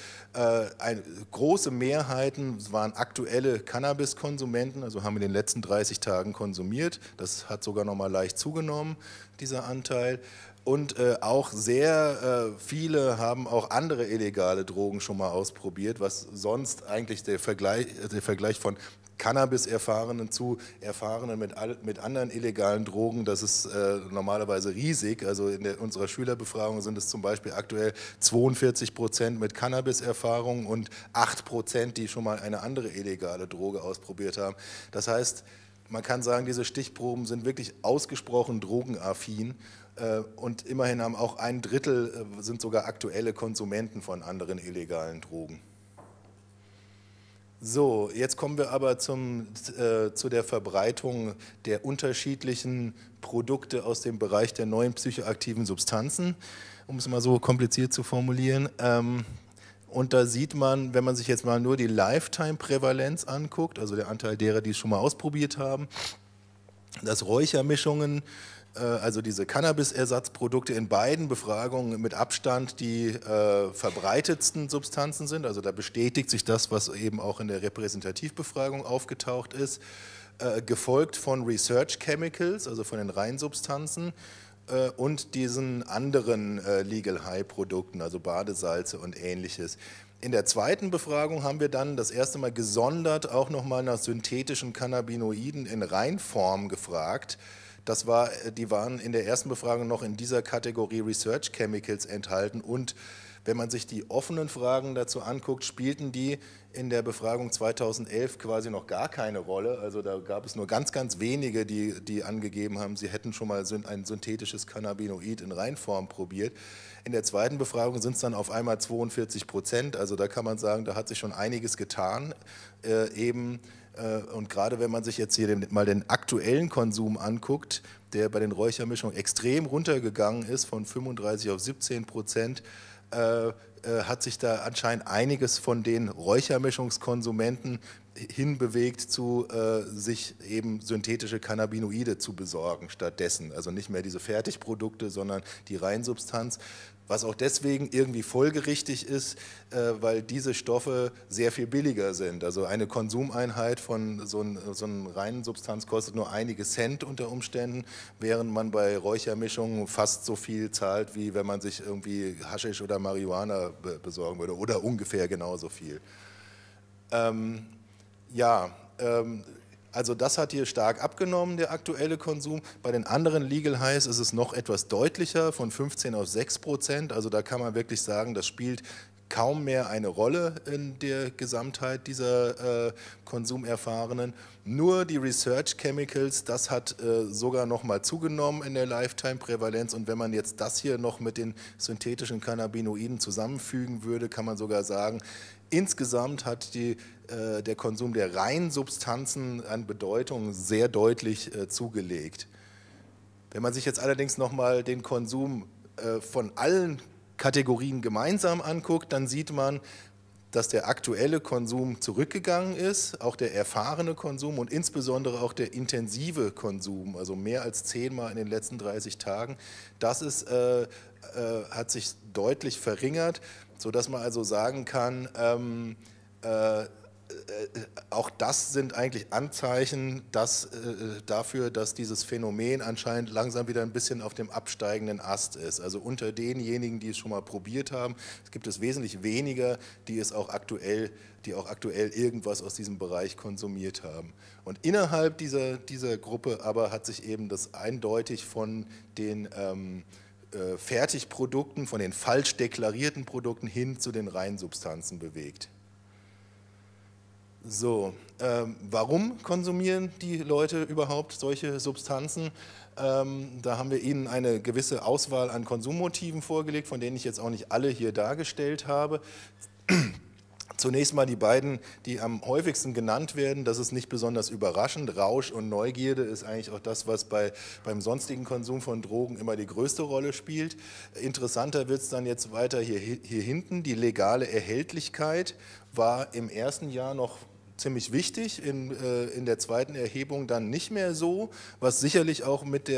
Große Mehrheiten waren aktuelle Cannabiskonsumenten, also haben in den letzten 30 Tagen konsumiert. Das hat sogar nochmal leicht zugenommen, dieser Anteil. Und auch sehr viele haben auch andere illegale Drogen schon mal ausprobiert, was sonst eigentlich der Vergleich von Cannabis-Erfahrenen zu Erfahrenen mit anderen illegalen Drogen, das ist normalerweise riesig. Also in unserer Schülerbefragung sind es zum Beispiel aktuell 42% mit Cannabis-Erfahrung und 8%, die schon mal eine andere illegale Droge ausprobiert haben. Das heißt, man kann sagen, diese Stichproben sind wirklich ausgesprochen drogenaffin. Und immerhin haben auch 1/3 sind sogar aktuelle Konsumenten von anderen illegalen Drogen. So, jetzt kommen wir aber zu der Verbreitung der unterschiedlichen Produkte aus dem Bereich der neuen psychoaktiven Substanzen, um es mal so kompliziert zu formulieren. Und da sieht man, wenn man sich jetzt mal nur die Lifetime-Prävalenz anguckt, also der Anteil derer, die es schon mal ausprobiert haben, dass Räuchermischungen, also diese Cannabis-Ersatzprodukte in beiden Befragungen mit Abstand die verbreitetsten Substanzen sind. Also da bestätigt sich das, was eben auch in der Repräsentativbefragung aufgetaucht ist, gefolgt von Research Chemicals, also von den Reinsubstanzen, und diesen anderen Legal High Produkten, also Badesalze und Ähnliches. In der zweiten Befragung haben wir dann das erste Mal gesondert auch nochmal nach synthetischen Cannabinoiden in Reinform gefragt. Das war, die waren in der ersten Befragung noch in dieser Kategorie Research Chemicals enthalten, und wenn man sich die offenen Fragen dazu anguckt, spielten die in der Befragung 2011 quasi noch gar keine Rolle. Also da gab es nur ganz, ganz wenige, die angegeben haben, sie hätten schon mal ein synthetisches Cannabinoid in Reinform probiert. In der zweiten Befragung sind es dann auf einmal 42%. Also da kann man sagen, da hat sich schon einiges getan eben. Und gerade wenn man sich jetzt hier mal den aktuellen Konsum anguckt, der bei den Räuchermischungen extrem runtergegangen ist, von 35 auf 17%, hat sich da anscheinend einiges von den Räuchermischungskonsumenten hinbewegt zu sich eben synthetische Cannabinoide zu besorgen stattdessen. Also nicht mehr diese Fertigprodukte, sondern die Reinsubstanz, was auch deswegen irgendwie folgerichtig ist, weil diese Stoffe sehr viel billiger sind. Also eine Konsumeinheit von so einer reinen Substanz kostet nur einige Cent unter Umständen, während man bei Räuchermischungen fast so viel zahlt, wie wenn man sich irgendwie Haschisch oder Marihuana besorgen würde, oder ungefähr genauso viel. Also das hat hier stark abgenommen, der aktuelle Konsum. Bei den anderen Legal Highs ist es noch etwas deutlicher, von 15 auf 6%. Also da kann man wirklich sagen, das spielt kaum mehr eine Rolle in der Gesamtheit dieser Konsumerfahrenen. Nur die Research Chemicals, das hat sogar noch mal zugenommen in der Lifetime-Prävalenz. Und wenn man jetzt das hier noch mit den synthetischen Cannabinoiden zusammenfügen würde, kann man sogar sagen, insgesamt hat der Konsum der reinen Substanzen an Bedeutung sehr deutlich zugelegt. Wenn man sich jetzt allerdings nochmal den Konsum von allen Kategorien gemeinsam anguckt, dann sieht man, dass der aktuelle Konsum zurückgegangen ist, auch der erfahrene Konsum und insbesondere auch der intensive Konsum, also mehr als 10-mal in den letzten 30 Tagen, das ist, hat sich deutlich verringert, sodass man also sagen kann, auch das sind eigentlich Anzeichen dafür, dass dieses Phänomen anscheinend langsam wieder ein bisschen auf dem absteigenden Ast ist. Also unter denjenigen, die es schon mal probiert haben, gibt es wesentlich weniger, die auch aktuell irgendwas aus diesem Bereich konsumiert haben. Und innerhalb dieser Gruppe aber hat sich eben das eindeutig von den Fertigprodukten, von den falsch deklarierten Produkten hin zu den Reinsubstanzen bewegt. So, warum konsumieren die Leute überhaupt solche Substanzen? Da haben wir Ihnen eine gewisse Auswahl an Konsummotiven vorgelegt, von denen ich jetzt auch nicht alle hier dargestellt habe. Zunächst mal die beiden, die am häufigsten genannt werden. Das ist nicht besonders überraschend. Rausch und Neugierde ist eigentlich auch das, was beim sonstigen Konsum von Drogen immer die größte Rolle spielt. Interessanter wird es dann jetzt weiter hier hinten. Die legale Erhältlichkeit war im ersten Jahr noch ziemlich wichtig, in der zweiten Erhebung dann nicht mehr so, was sicherlich auch mit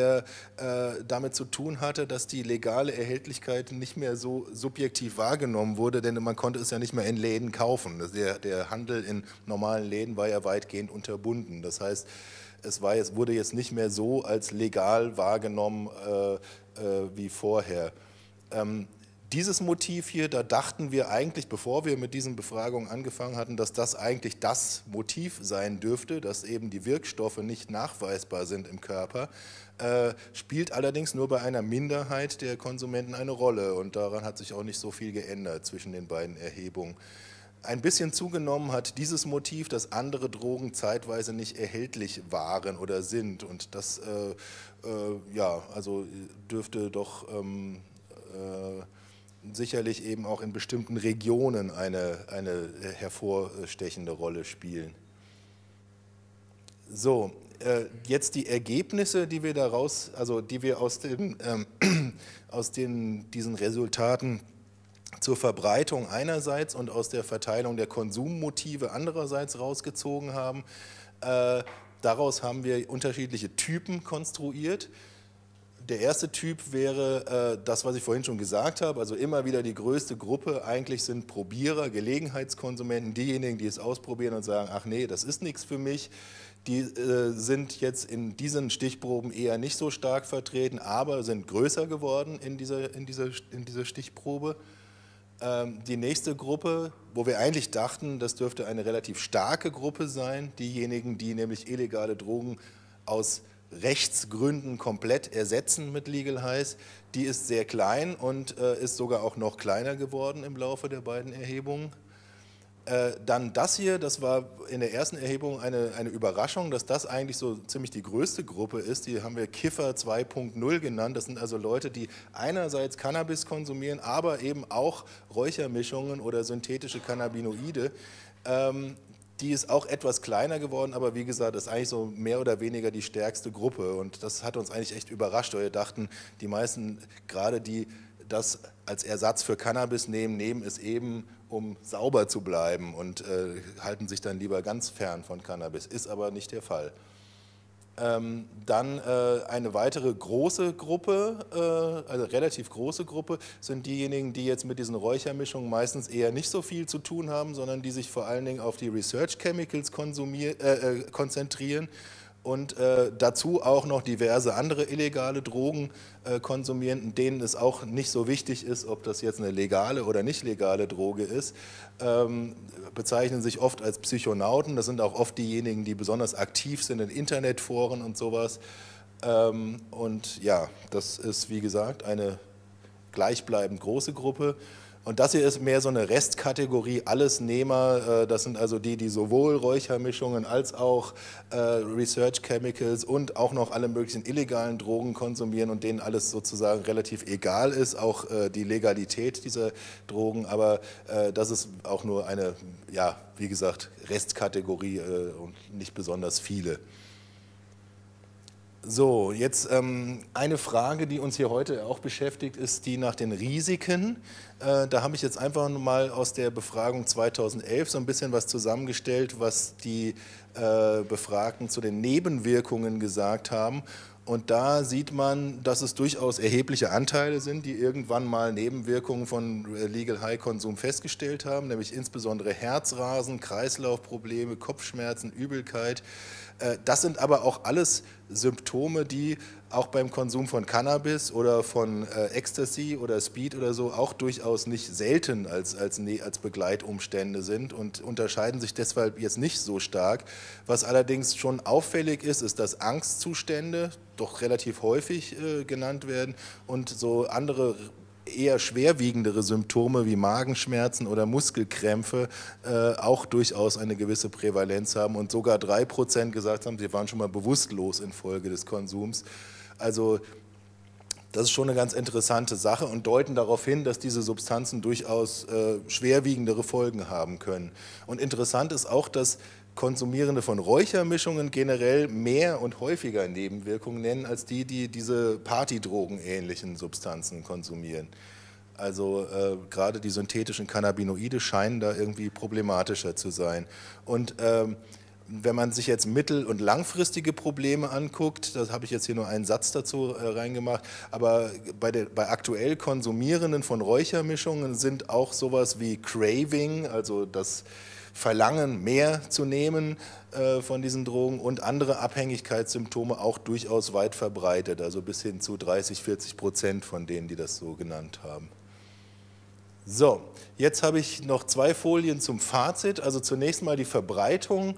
damit zu tun hatte, dass die legale Erhältlichkeit nicht mehr so subjektiv wahrgenommen wurde, denn man konnte es ja nicht mehr in Läden kaufen. Der Handel in normalen Läden war ja weitgehend unterbunden. Das heißt, wurde jetzt nicht mehr so als legal wahrgenommen wie vorher. Dieses Motiv hier, da dachten wir eigentlich, bevor wir mit diesen Befragungen angefangen hatten, dass das eigentlich das Motiv sein dürfte, dass eben die Wirkstoffe nicht nachweisbar sind im Körper, spielt allerdings nur bei einer Minderheit der Konsumenten eine Rolle, und daran hat sich auch nicht so viel geändert zwischen den beiden Erhebungen. Ein bisschen zugenommen hat dieses Motiv, dass andere Drogen zeitweise nicht erhältlich waren oder sind, und das also dürfte doch sicherlich eben auch in bestimmten Regionen eine hervorstechende Rolle spielen. So, jetzt die Ergebnisse, die wir diesen Resultaten zur Verbreitung einerseits und aus der Verteilung der Konsummotive andererseits rausgezogen haben. Daraus haben wir unterschiedliche Typen konstruiert. Der erste Typ wäre das, was ich vorhin schon gesagt habe, also immer wieder die größte Gruppe, eigentlich sind Probierer, Gelegenheitskonsumenten, diejenigen, die es ausprobieren und sagen, ach nee, das ist nichts für mich. Die sind jetzt in diesen Stichproben eher nicht so stark vertreten, aber sind größer geworden in dieser Stichprobe. Die nächste Gruppe, wo wir eigentlich dachten, das dürfte eine relativ starke Gruppe sein, diejenigen, die nämlich illegale Drogen aus Rechtsgründen komplett ersetzen mit Legal Highs, die ist sehr klein und ist sogar auch noch kleiner geworden im Laufe der beiden Erhebungen. Dann das hier, das war in der ersten Erhebung eine Überraschung, dass das eigentlich so ziemlich die größte Gruppe ist, die haben wir Kiffer 2.0 genannt, das sind also Leute, die einerseits Cannabis konsumieren, aber eben auch Räuchermischungen oder synthetische Cannabinoide, die ist auch etwas kleiner geworden, aber wie gesagt, ist eigentlich so mehr oder weniger die stärkste Gruppe und das hat uns eigentlich echt überrascht, weil wir dachten, die meisten, gerade die das als Ersatz für Cannabis nehmen es eben, um sauber zu bleiben und halten sich dann lieber ganz fern von Cannabis, ist aber nicht der Fall. Dann eine weitere große Gruppe, also relativ große Gruppe, sind diejenigen, die jetzt mit diesen Räuchermischungen meistens eher nicht so viel zu tun haben, sondern die sich vor allen Dingen auf die Research Chemicals konzentrieren und dazu auch noch diverse andere illegale Drogen konsumieren, denen es auch nicht so wichtig ist, ob das jetzt eine legale oder nicht legale Droge ist, bezeichnen sich oft als Psychonauten. Das sind auch oft diejenigen, die besonders aktiv sind in Internetforen und sowas. Und ja, das ist wie gesagt eine gleichbleibend große Gruppe. Und das hier ist mehr so eine Restkategorie, Allesnehmer, das sind also die, die sowohl Räuchermischungen als auch Research Chemicals und auch noch alle möglichen illegalen Drogen konsumieren und denen alles sozusagen relativ egal ist, auch die Legalität dieser Drogen, aber das ist auch nur eine, ja, wie gesagt, Restkategorie und nicht besonders viele. So, jetzt eine Frage, die uns hier heute auch beschäftigt, ist die nach den Risiken. Da habe ich jetzt einfach mal aus der Befragung 2011 so ein bisschen was zusammengestellt, was die Befragten zu den Nebenwirkungen gesagt haben. Und da sieht man, dass es durchaus erhebliche Anteile sind, die irgendwann mal Nebenwirkungen von Legal High-Konsum festgestellt haben, nämlich insbesondere Herzrasen, Kreislaufprobleme, Kopfschmerzen, Übelkeit. Das sind aber auch alles Symptome, die auch beim Konsum von Cannabis oder von Ecstasy oder Speed oder so auch durchaus nicht selten als Begleitumstände sind und unterscheiden sich deshalb jetzt nicht so stark. Was allerdings schon auffällig ist, ist, dass Angstzustände doch relativ häufig genannt werden und so andere eher schwerwiegendere Symptome wie Magenschmerzen oder Muskelkrämpfe auch durchaus eine gewisse Prävalenz haben und sogar 3% gesagt haben, sie waren schon mal bewusstlos infolge des Konsums. Also das ist schon eine ganz interessante Sache und deuten darauf hin, dass diese Substanzen durchaus schwerwiegendere Folgen haben können. Und interessant ist auch, dass Konsumierende von Räuchermischungen generell mehr und häufiger Nebenwirkungen nennen, als die, die diese Partydrogen-ähnlichen Substanzen konsumieren. Also gerade die synthetischen Cannabinoide scheinen da irgendwie problematischer zu sein. Und wenn man sich jetzt mittel- und langfristige Probleme anguckt, da habe ich jetzt hier nur einen Satz dazu reingemacht, aber bei aktuell Konsumierenden von Räuchermischungen sind auch sowas wie Craving, also das Verlangen, mehr zu nehmen von diesen Drogen und andere Abhängigkeitssymptome auch durchaus weit verbreitet, also bis hin zu 30-40% von denen, die das so genannt haben. So, jetzt habe ich noch zwei Folien zum Fazit, also zunächst mal die Verbreitung.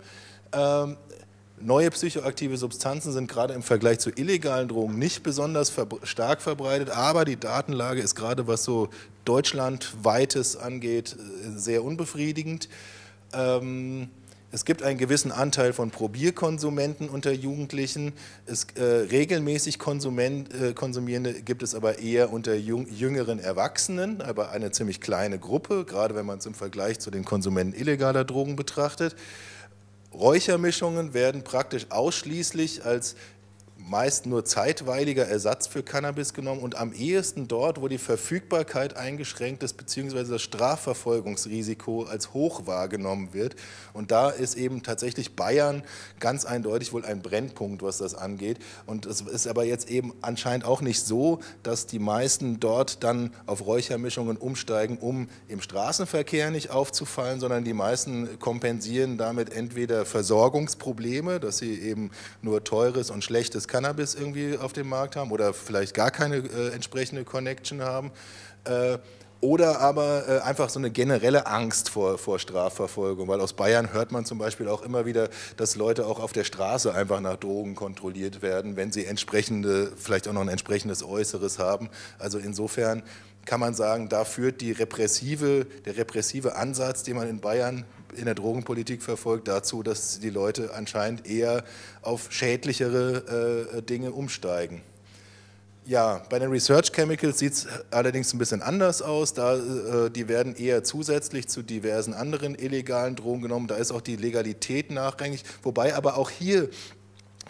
Neue psychoaktive Substanzen sind gerade im Vergleich zu illegalen Drogen nicht besonders stark verbreitet, aber die Datenlage ist gerade, was so deutschlandweites angeht, sehr unbefriedigend. Es gibt einen gewissen Anteil von Probierkonsumenten unter Jugendlichen, regelmäßig Konsumierende gibt es aber eher unter jüngeren Erwachsenen, aber eine ziemlich kleine Gruppe, gerade wenn man es im Vergleich zu den Konsumenten illegaler Drogen betrachtet. Räuchermischungen werden praktisch ausschließlich als meist nur zeitweiliger Ersatz für Cannabis genommen und am ehesten dort, wo die Verfügbarkeit eingeschränkt ist bzw. das Strafverfolgungsrisiko als hoch wahrgenommen wird. Und da ist eben tatsächlich Bayern ganz eindeutig wohl ein Brennpunkt, was das angeht. Und es ist aber jetzt eben anscheinend auch nicht so, dass die meisten dort dann auf Räuchermischungen umsteigen, um im Straßenverkehr nicht aufzufallen, sondern die meisten kompensieren damit entweder Versorgungsprobleme, dass sie eben nur teures und schlechtes Cannabis irgendwie auf dem Markt haben oder vielleicht gar keine entsprechende Connection haben oder aber einfach so eine generelle Angst vor Strafverfolgung, weil aus Bayern hört man zum Beispiel auch immer wieder, dass Leute auch auf der Straße einfach nach Drogen kontrolliert werden, wenn sie entsprechende, vielleicht auch noch ein entsprechendes Äußeres haben. Also insofern kann man sagen, da führt der repressive Ansatz, den man in Bayern in der Drogenpolitik verfolgt, dazu, dass die Leute anscheinend eher auf schädlichere Dinge umsteigen. Ja, bei den Research Chemicals sieht es allerdings ein bisschen anders aus, da die werden eher zusätzlich zu diversen anderen illegalen Drogen genommen, da ist auch die Legalität nachrangig, wobei aber auch hier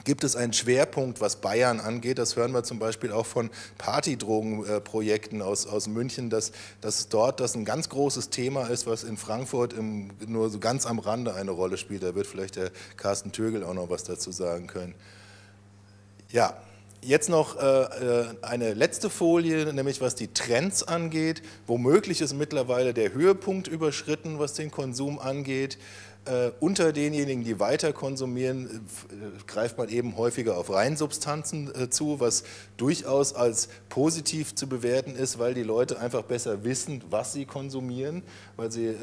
gibt es einen Schwerpunkt, was Bayern angeht. Das hören wir zum Beispiel auch von Partydrogenprojekten aus München, dass dort das ein ganz großes Thema ist, was in Frankfurt nur so ganz am Rande eine Rolle spielt. Da wird vielleicht der Carsten Tögel auch noch was dazu sagen können. Ja, jetzt noch eine letzte Folie, nämlich was die Trends angeht. Womöglich ist mittlerweile der Höhepunkt überschritten, was den Konsum angeht. Unter denjenigen, die weiter konsumieren, greift man eben häufiger auf Reinsubstanzen zu, was durchaus als positiv zu bewerten ist, weil die Leute einfach besser wissen, was sie konsumieren, weil sie,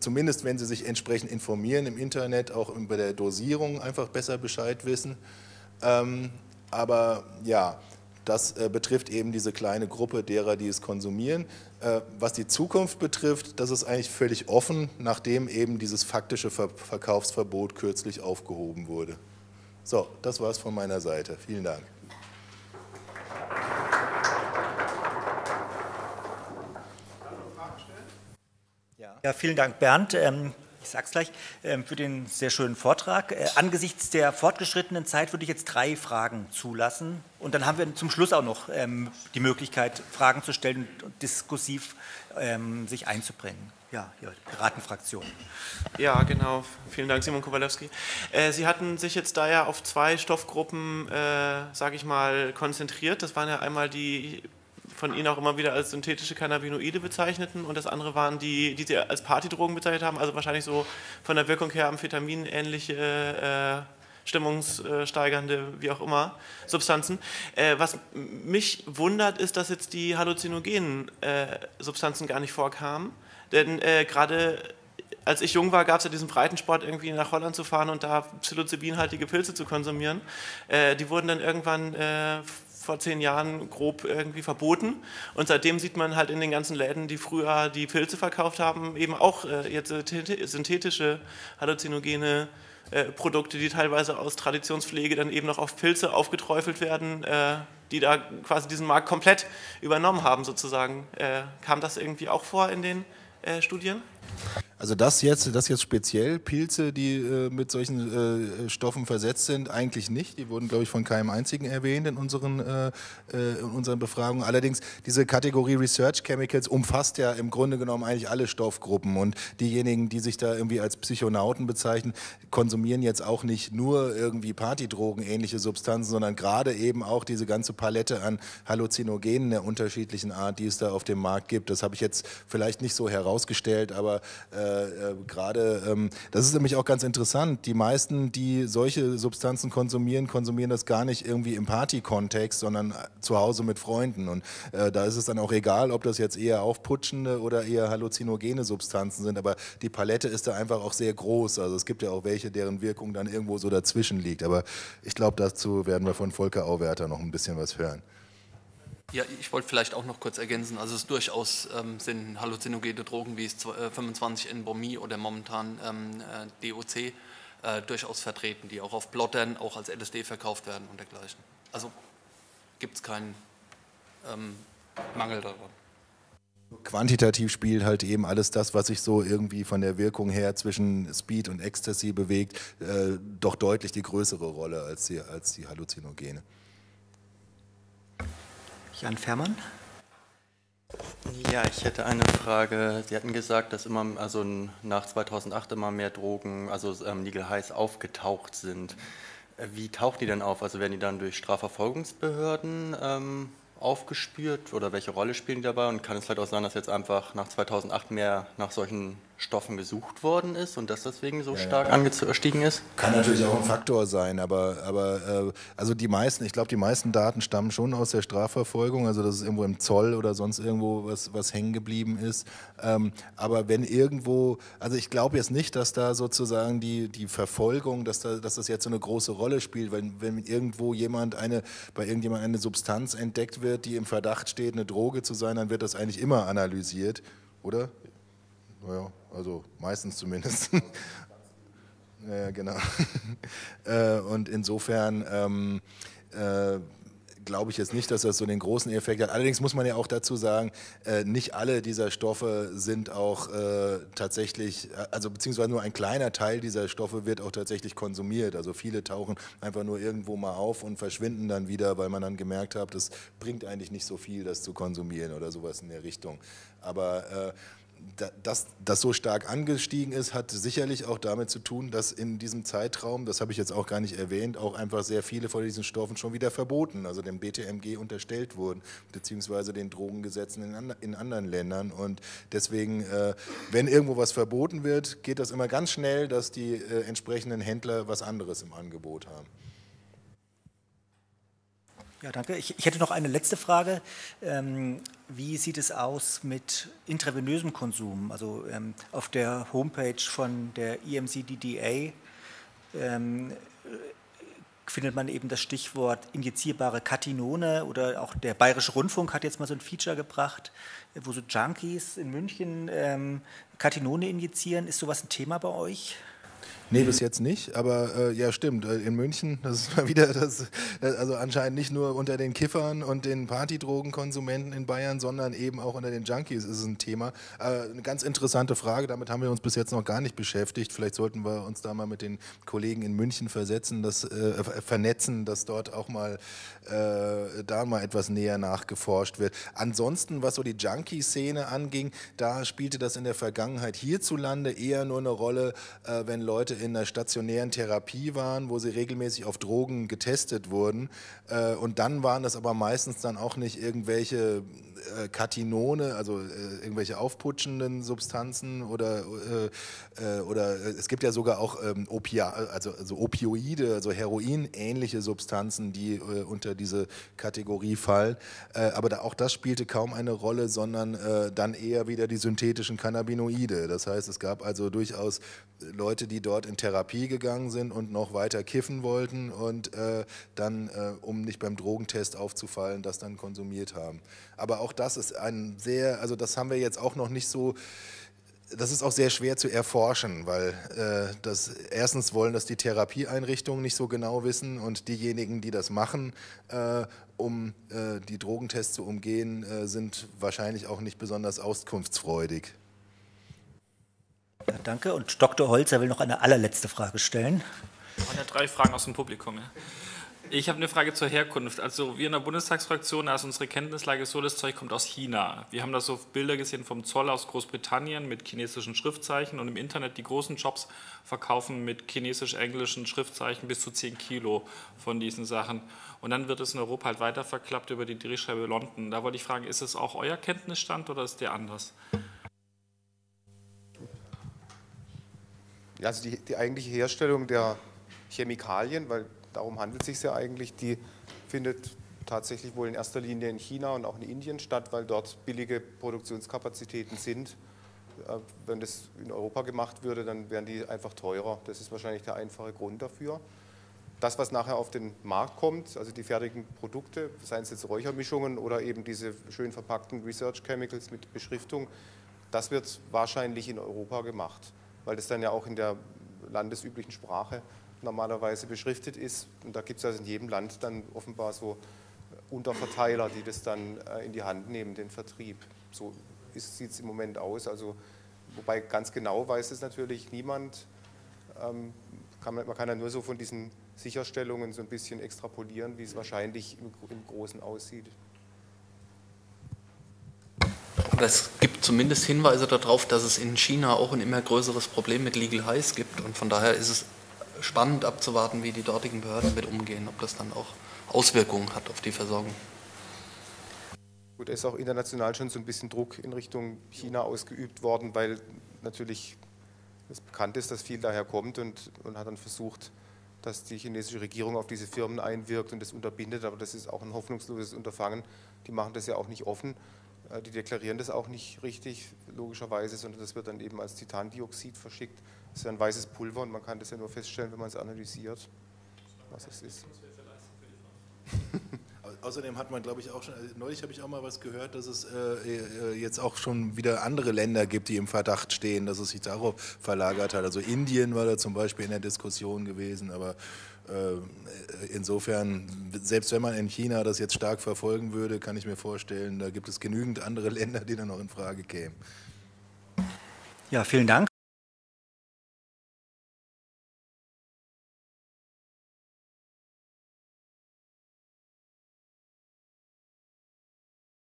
zumindest wenn sie sich entsprechend informieren im Internet, auch bei der Dosierung einfach besser Bescheid wissen. Aber ja, das betrifft eben diese kleine Gruppe derer, die es konsumieren. Was die Zukunft betrifft, das ist eigentlich völlig offen, nachdem eben dieses faktische Verkaufsverbot kürzlich aufgehoben wurde. So, das war's von meiner Seite. Vielen Dank. Ja, vielen Dank, Bernd. Ich sag's gleich, für den sehr schönen Vortrag. Angesichts der fortgeschrittenen Zeit würde ich jetzt 3 Fragen zulassen. Und dann haben wir zum Schluss auch noch die Möglichkeit, Fragen zu stellen und diskursiv sich einzubringen. Ja, die Piratenfraktion. Ja, genau. Vielen Dank, Simon Kowalewski. Sie hatten sich jetzt da ja auf 2 Stoffgruppen, sage ich mal, konzentriert. Das waren ja einmal die von Ihnen auch immer wieder als synthetische Cannabinoide bezeichneten und das andere waren die, die Sie als Partydrogen bezeichnet haben, also wahrscheinlich so von der Wirkung her Amphetamin-ähnliche, stimmungssteigernde, wie auch immer, Substanzen. Was mich wundert, ist, dass jetzt die halluzinogenen Substanzen gar nicht vorkamen, denn gerade als ich jung war, gab es ja diesen Breitensport, irgendwie nach Holland zu fahren und da psilocybinhaltige Pilze zu konsumieren. Die wurden dann irgendwann vor 10 Jahren grob irgendwie verboten und seitdem sieht man halt in den ganzen Läden, die früher die Pilze verkauft haben, eben auch jetzt synthetische, halluzinogene Produkte, die teilweise aus Traditionspflege dann eben noch auf Pilze aufgeträufelt werden, die da quasi diesen Markt komplett übernommen haben sozusagen. Kam das irgendwie auch vor in den Studien? Also das jetzt speziell, Pilze, die mit solchen Stoffen versetzt sind, eigentlich nicht. Die wurden, glaube ich, von keinem einzigen erwähnt in unseren Befragungen. Allerdings, diese Kategorie Research Chemicals umfasst ja im Grunde genommen eigentlich alle Stoffgruppen. Und diejenigen, die sich da irgendwie als Psychonauten bezeichnen, konsumieren jetzt auch nicht nur irgendwie Partydrogen, ähnliche Substanzen, sondern gerade eben auch diese ganze Palette an Halluzinogenen der unterschiedlichen Art, die es da auf dem Markt gibt. Das habe ich jetzt vielleicht nicht so herausgestellt, aber das ist nämlich auch ganz interessant, die meisten, die solche Substanzen konsumieren, konsumieren das gar nicht irgendwie im Party-Kontext, sondern zu Hause mit Freunden und da ist es dann auch egal, ob das jetzt eher aufputschende oder eher halluzinogene Substanzen sind, aber die Palette ist da einfach auch sehr groß, also es gibt ja auch welche, deren Wirkung dann irgendwo so dazwischen liegt, aber ich glaube, dazu werden wir von Volker Auwärter noch ein bisschen was hören. Ja, ich wollte vielleicht auch noch kurz ergänzen, also es durchaus sind halluzinogene Drogen wie 25-N-Bromi oder momentan DOC durchaus vertreten, die auch auf Plottern, auch als LSD verkauft werden und dergleichen. Also gibt es keinen Mangel daran. Quantitativ spielt halt eben alles das, was sich so irgendwie von der Wirkung her zwischen Speed und Ecstasy bewegt, doch deutlich die größere Rolle als die Halluzinogene. Jan Fährmann. Ja, ich hätte eine Frage. Sie hatten gesagt, dass immer, also nach 2008 immer mehr Drogen, also Legal Highs, aufgetaucht sind. Wie tauchen die denn auf? Also werden die dann durch Strafverfolgungsbehörden aufgespürt oder welche Rolle spielen die dabei? Und kann es vielleicht auch sein, dass jetzt einfach nach 2008 mehr nach solchen Stoffen gesucht worden ist und dass deswegen so stark angestiegen ist? Kann natürlich auch ein Faktor sein, aber also die meisten Daten stammen schon aus der Strafverfolgung, also das ist irgendwo im Zoll oder sonst irgendwo was hängen geblieben ist. Aber wenn irgendwo, also ich glaube jetzt nicht, dass da sozusagen die Verfolgung, dass das jetzt so eine große Rolle spielt, wenn irgendwo bei irgendjemandem eine Substanz entdeckt wird, die im Verdacht steht, eine Droge zu sein, dann wird das eigentlich immer analysiert, oder? Naja, also meistens zumindest. Ja, genau. Und insofern glaube ich jetzt nicht, dass das so den großen Effekt hat. Allerdings muss man ja auch dazu sagen, nicht alle dieser Stoffe sind auch tatsächlich, also beziehungsweise nur ein kleiner Teil dieser Stoffe wird auch tatsächlich konsumiert. Also viele tauchen einfach nur irgendwo mal auf und verschwinden dann wieder, weil man dann gemerkt hat, das bringt eigentlich nicht so viel, das zu konsumieren oder sowas in der Richtung. Aber dass das so stark angestiegen ist, hat sicherlich auch damit zu tun, dass in diesem Zeitraum, das habe ich jetzt auch gar nicht erwähnt, auch einfach sehr viele von diesen Stoffen schon wieder verboten, also dem BTMG unterstellt wurden, beziehungsweise den Drogengesetzen in anderen Ländern. Und deswegen, wenn irgendwo was verboten wird, geht das immer ganz schnell, dass die entsprechenden Händler was anderes im Angebot haben. Ja, danke. Ich hätte noch eine letzte Frage. Wie sieht es aus mit intravenösem Konsum? Also auf der Homepage von der EMCDDA findet man eben das Stichwort injizierbare Katinone, oder auch der Bayerische Rundfunk hat jetzt mal so ein Feature gebracht, wo so Junkies in München Katinone injizieren. Ist sowas ein Thema bei euch? Nee, bis jetzt nicht, aber ja, stimmt, in München, das ist mal wieder also anscheinend nicht nur unter den Kiffern und den Partydrogenkonsumenten in Bayern, sondern eben auch unter den Junkies ist es ein Thema. Eine ganz interessante Frage, damit haben wir uns bis jetzt noch gar nicht beschäftigt. Vielleicht sollten wir uns da mal mit den Kollegen in München vernetzen, dass dort auch mal da etwas näher nachgeforscht wird. Ansonsten, was so die Junkie-Szene anging, da spielte das in der Vergangenheit hierzulande eher nur eine Rolle, wenn Leute in einer stationären Therapie waren, wo sie regelmäßig auf Drogen getestet wurden. Und dann waren das aber meistens dann auch nicht irgendwelche Katinone, also irgendwelche aufputschenden Substanzen oder es gibt ja sogar auch Opioide, also Heroin-ähnliche Substanzen, die unter diese Kategorie fallen. Aber auch das spielte kaum eine Rolle, sondern dann eher wieder die synthetischen Cannabinoide. Das heißt, es gab also durchaus Leute, die dort in Therapie gegangen sind und noch weiter kiffen wollten und dann, um nicht beim Drogentest aufzufallen, das dann konsumiert haben. Aber auch das ist das haben wir jetzt auch noch nicht so, das ist auch sehr schwer zu erforschen, weil erstens wollen das die Therapieeinrichtungen nicht so genau wissen und diejenigen, die das machen, um die Drogentests zu umgehen, sind wahrscheinlich auch nicht besonders auskunftsfreudig. Ja, danke. Und Dr. Holzer will noch eine allerletzte Frage stellen. Und hat 3 Fragen aus dem Publikum. Ja. Ich habe eine Frage zur Herkunft. Also wir in der Bundestagsfraktion, da ist unsere Kenntnislage so, das Zeug kommt aus China. Wir haben da so Bilder gesehen vom Zoll aus Großbritannien mit chinesischen Schriftzeichen und im Internet die großen Shops verkaufen mit chinesisch-englischen Schriftzeichen bis zu 10 Kilo von diesen Sachen. Und dann wird es in Europa halt weiter verklappt über die Drehscheibe London. Da wollte ich fragen, ist es auch euer Kenntnisstand oder ist der anders? Ja, also die eigentliche Herstellung der Chemikalien, weil darum handelt es sich ja eigentlich, die findet tatsächlich wohl in erster Linie in China und auch in Indien statt, weil dort billige Produktionskapazitäten sind. Wenn das in Europa gemacht würde, dann wären die einfach teurer. Das ist wahrscheinlich der einfache Grund dafür. Das, was nachher auf den Markt kommt, also die fertigen Produkte, seien es jetzt Räuchermischungen oder eben diese schön verpackten Research Chemicals mit Beschriftung, das wird wahrscheinlich in Europa gemacht, weil das dann ja auch in der landesüblichen Sprache normalerweise beschriftet ist. Und da gibt es also in jedem Land dann offenbar so Unterverteiler, die das dann in die Hand nehmen, den Vertrieb. So sieht es im Moment aus. Also, wobei ganz genau weiß es natürlich niemand. Man kann ja nur so von diesen Sicherstellungen so ein bisschen extrapolieren, wie es wahrscheinlich im Großen aussieht. aber es gibt zumindest Hinweise darauf, dass es in China auch ein immer größeres Problem mit Legal Highs gibt. Und von daher ist es spannend abzuwarten, wie die dortigen Behörden mit umgehen, ob das dann auch Auswirkungen hat auf die Versorgung. Gut, da ist auch international schon so ein bisschen Druck in Richtung China ausgeübt worden, weil natürlich es bekannt ist, dass viel daher kommt, und hat dann versucht, dass die chinesische Regierung auf diese Firmen einwirkt und das unterbindet, aber das ist auch ein hoffnungsloses Unterfangen. Die machen das ja auch nicht offen, die deklarieren das auch nicht richtig, logischerweise, sondern das wird dann eben als Titandioxid verschickt. Das ist ja ein weißes Pulver und man kann das ja nur feststellen, wenn man es analysiert, was es ist. Außerdem hat man, glaube ich, auch schon, neulich habe ich auch mal was gehört, dass es jetzt auch schon wieder andere Länder gibt, die im Verdacht stehen, dass es sich darauf verlagert hat. Also Indien war da zum Beispiel in der Diskussion gewesen, aber insofern, selbst wenn man in China das jetzt stark verfolgen würde, kann ich mir vorstellen, da gibt es genügend andere Länder, die dann noch in Frage kämen. Ja, vielen Dank.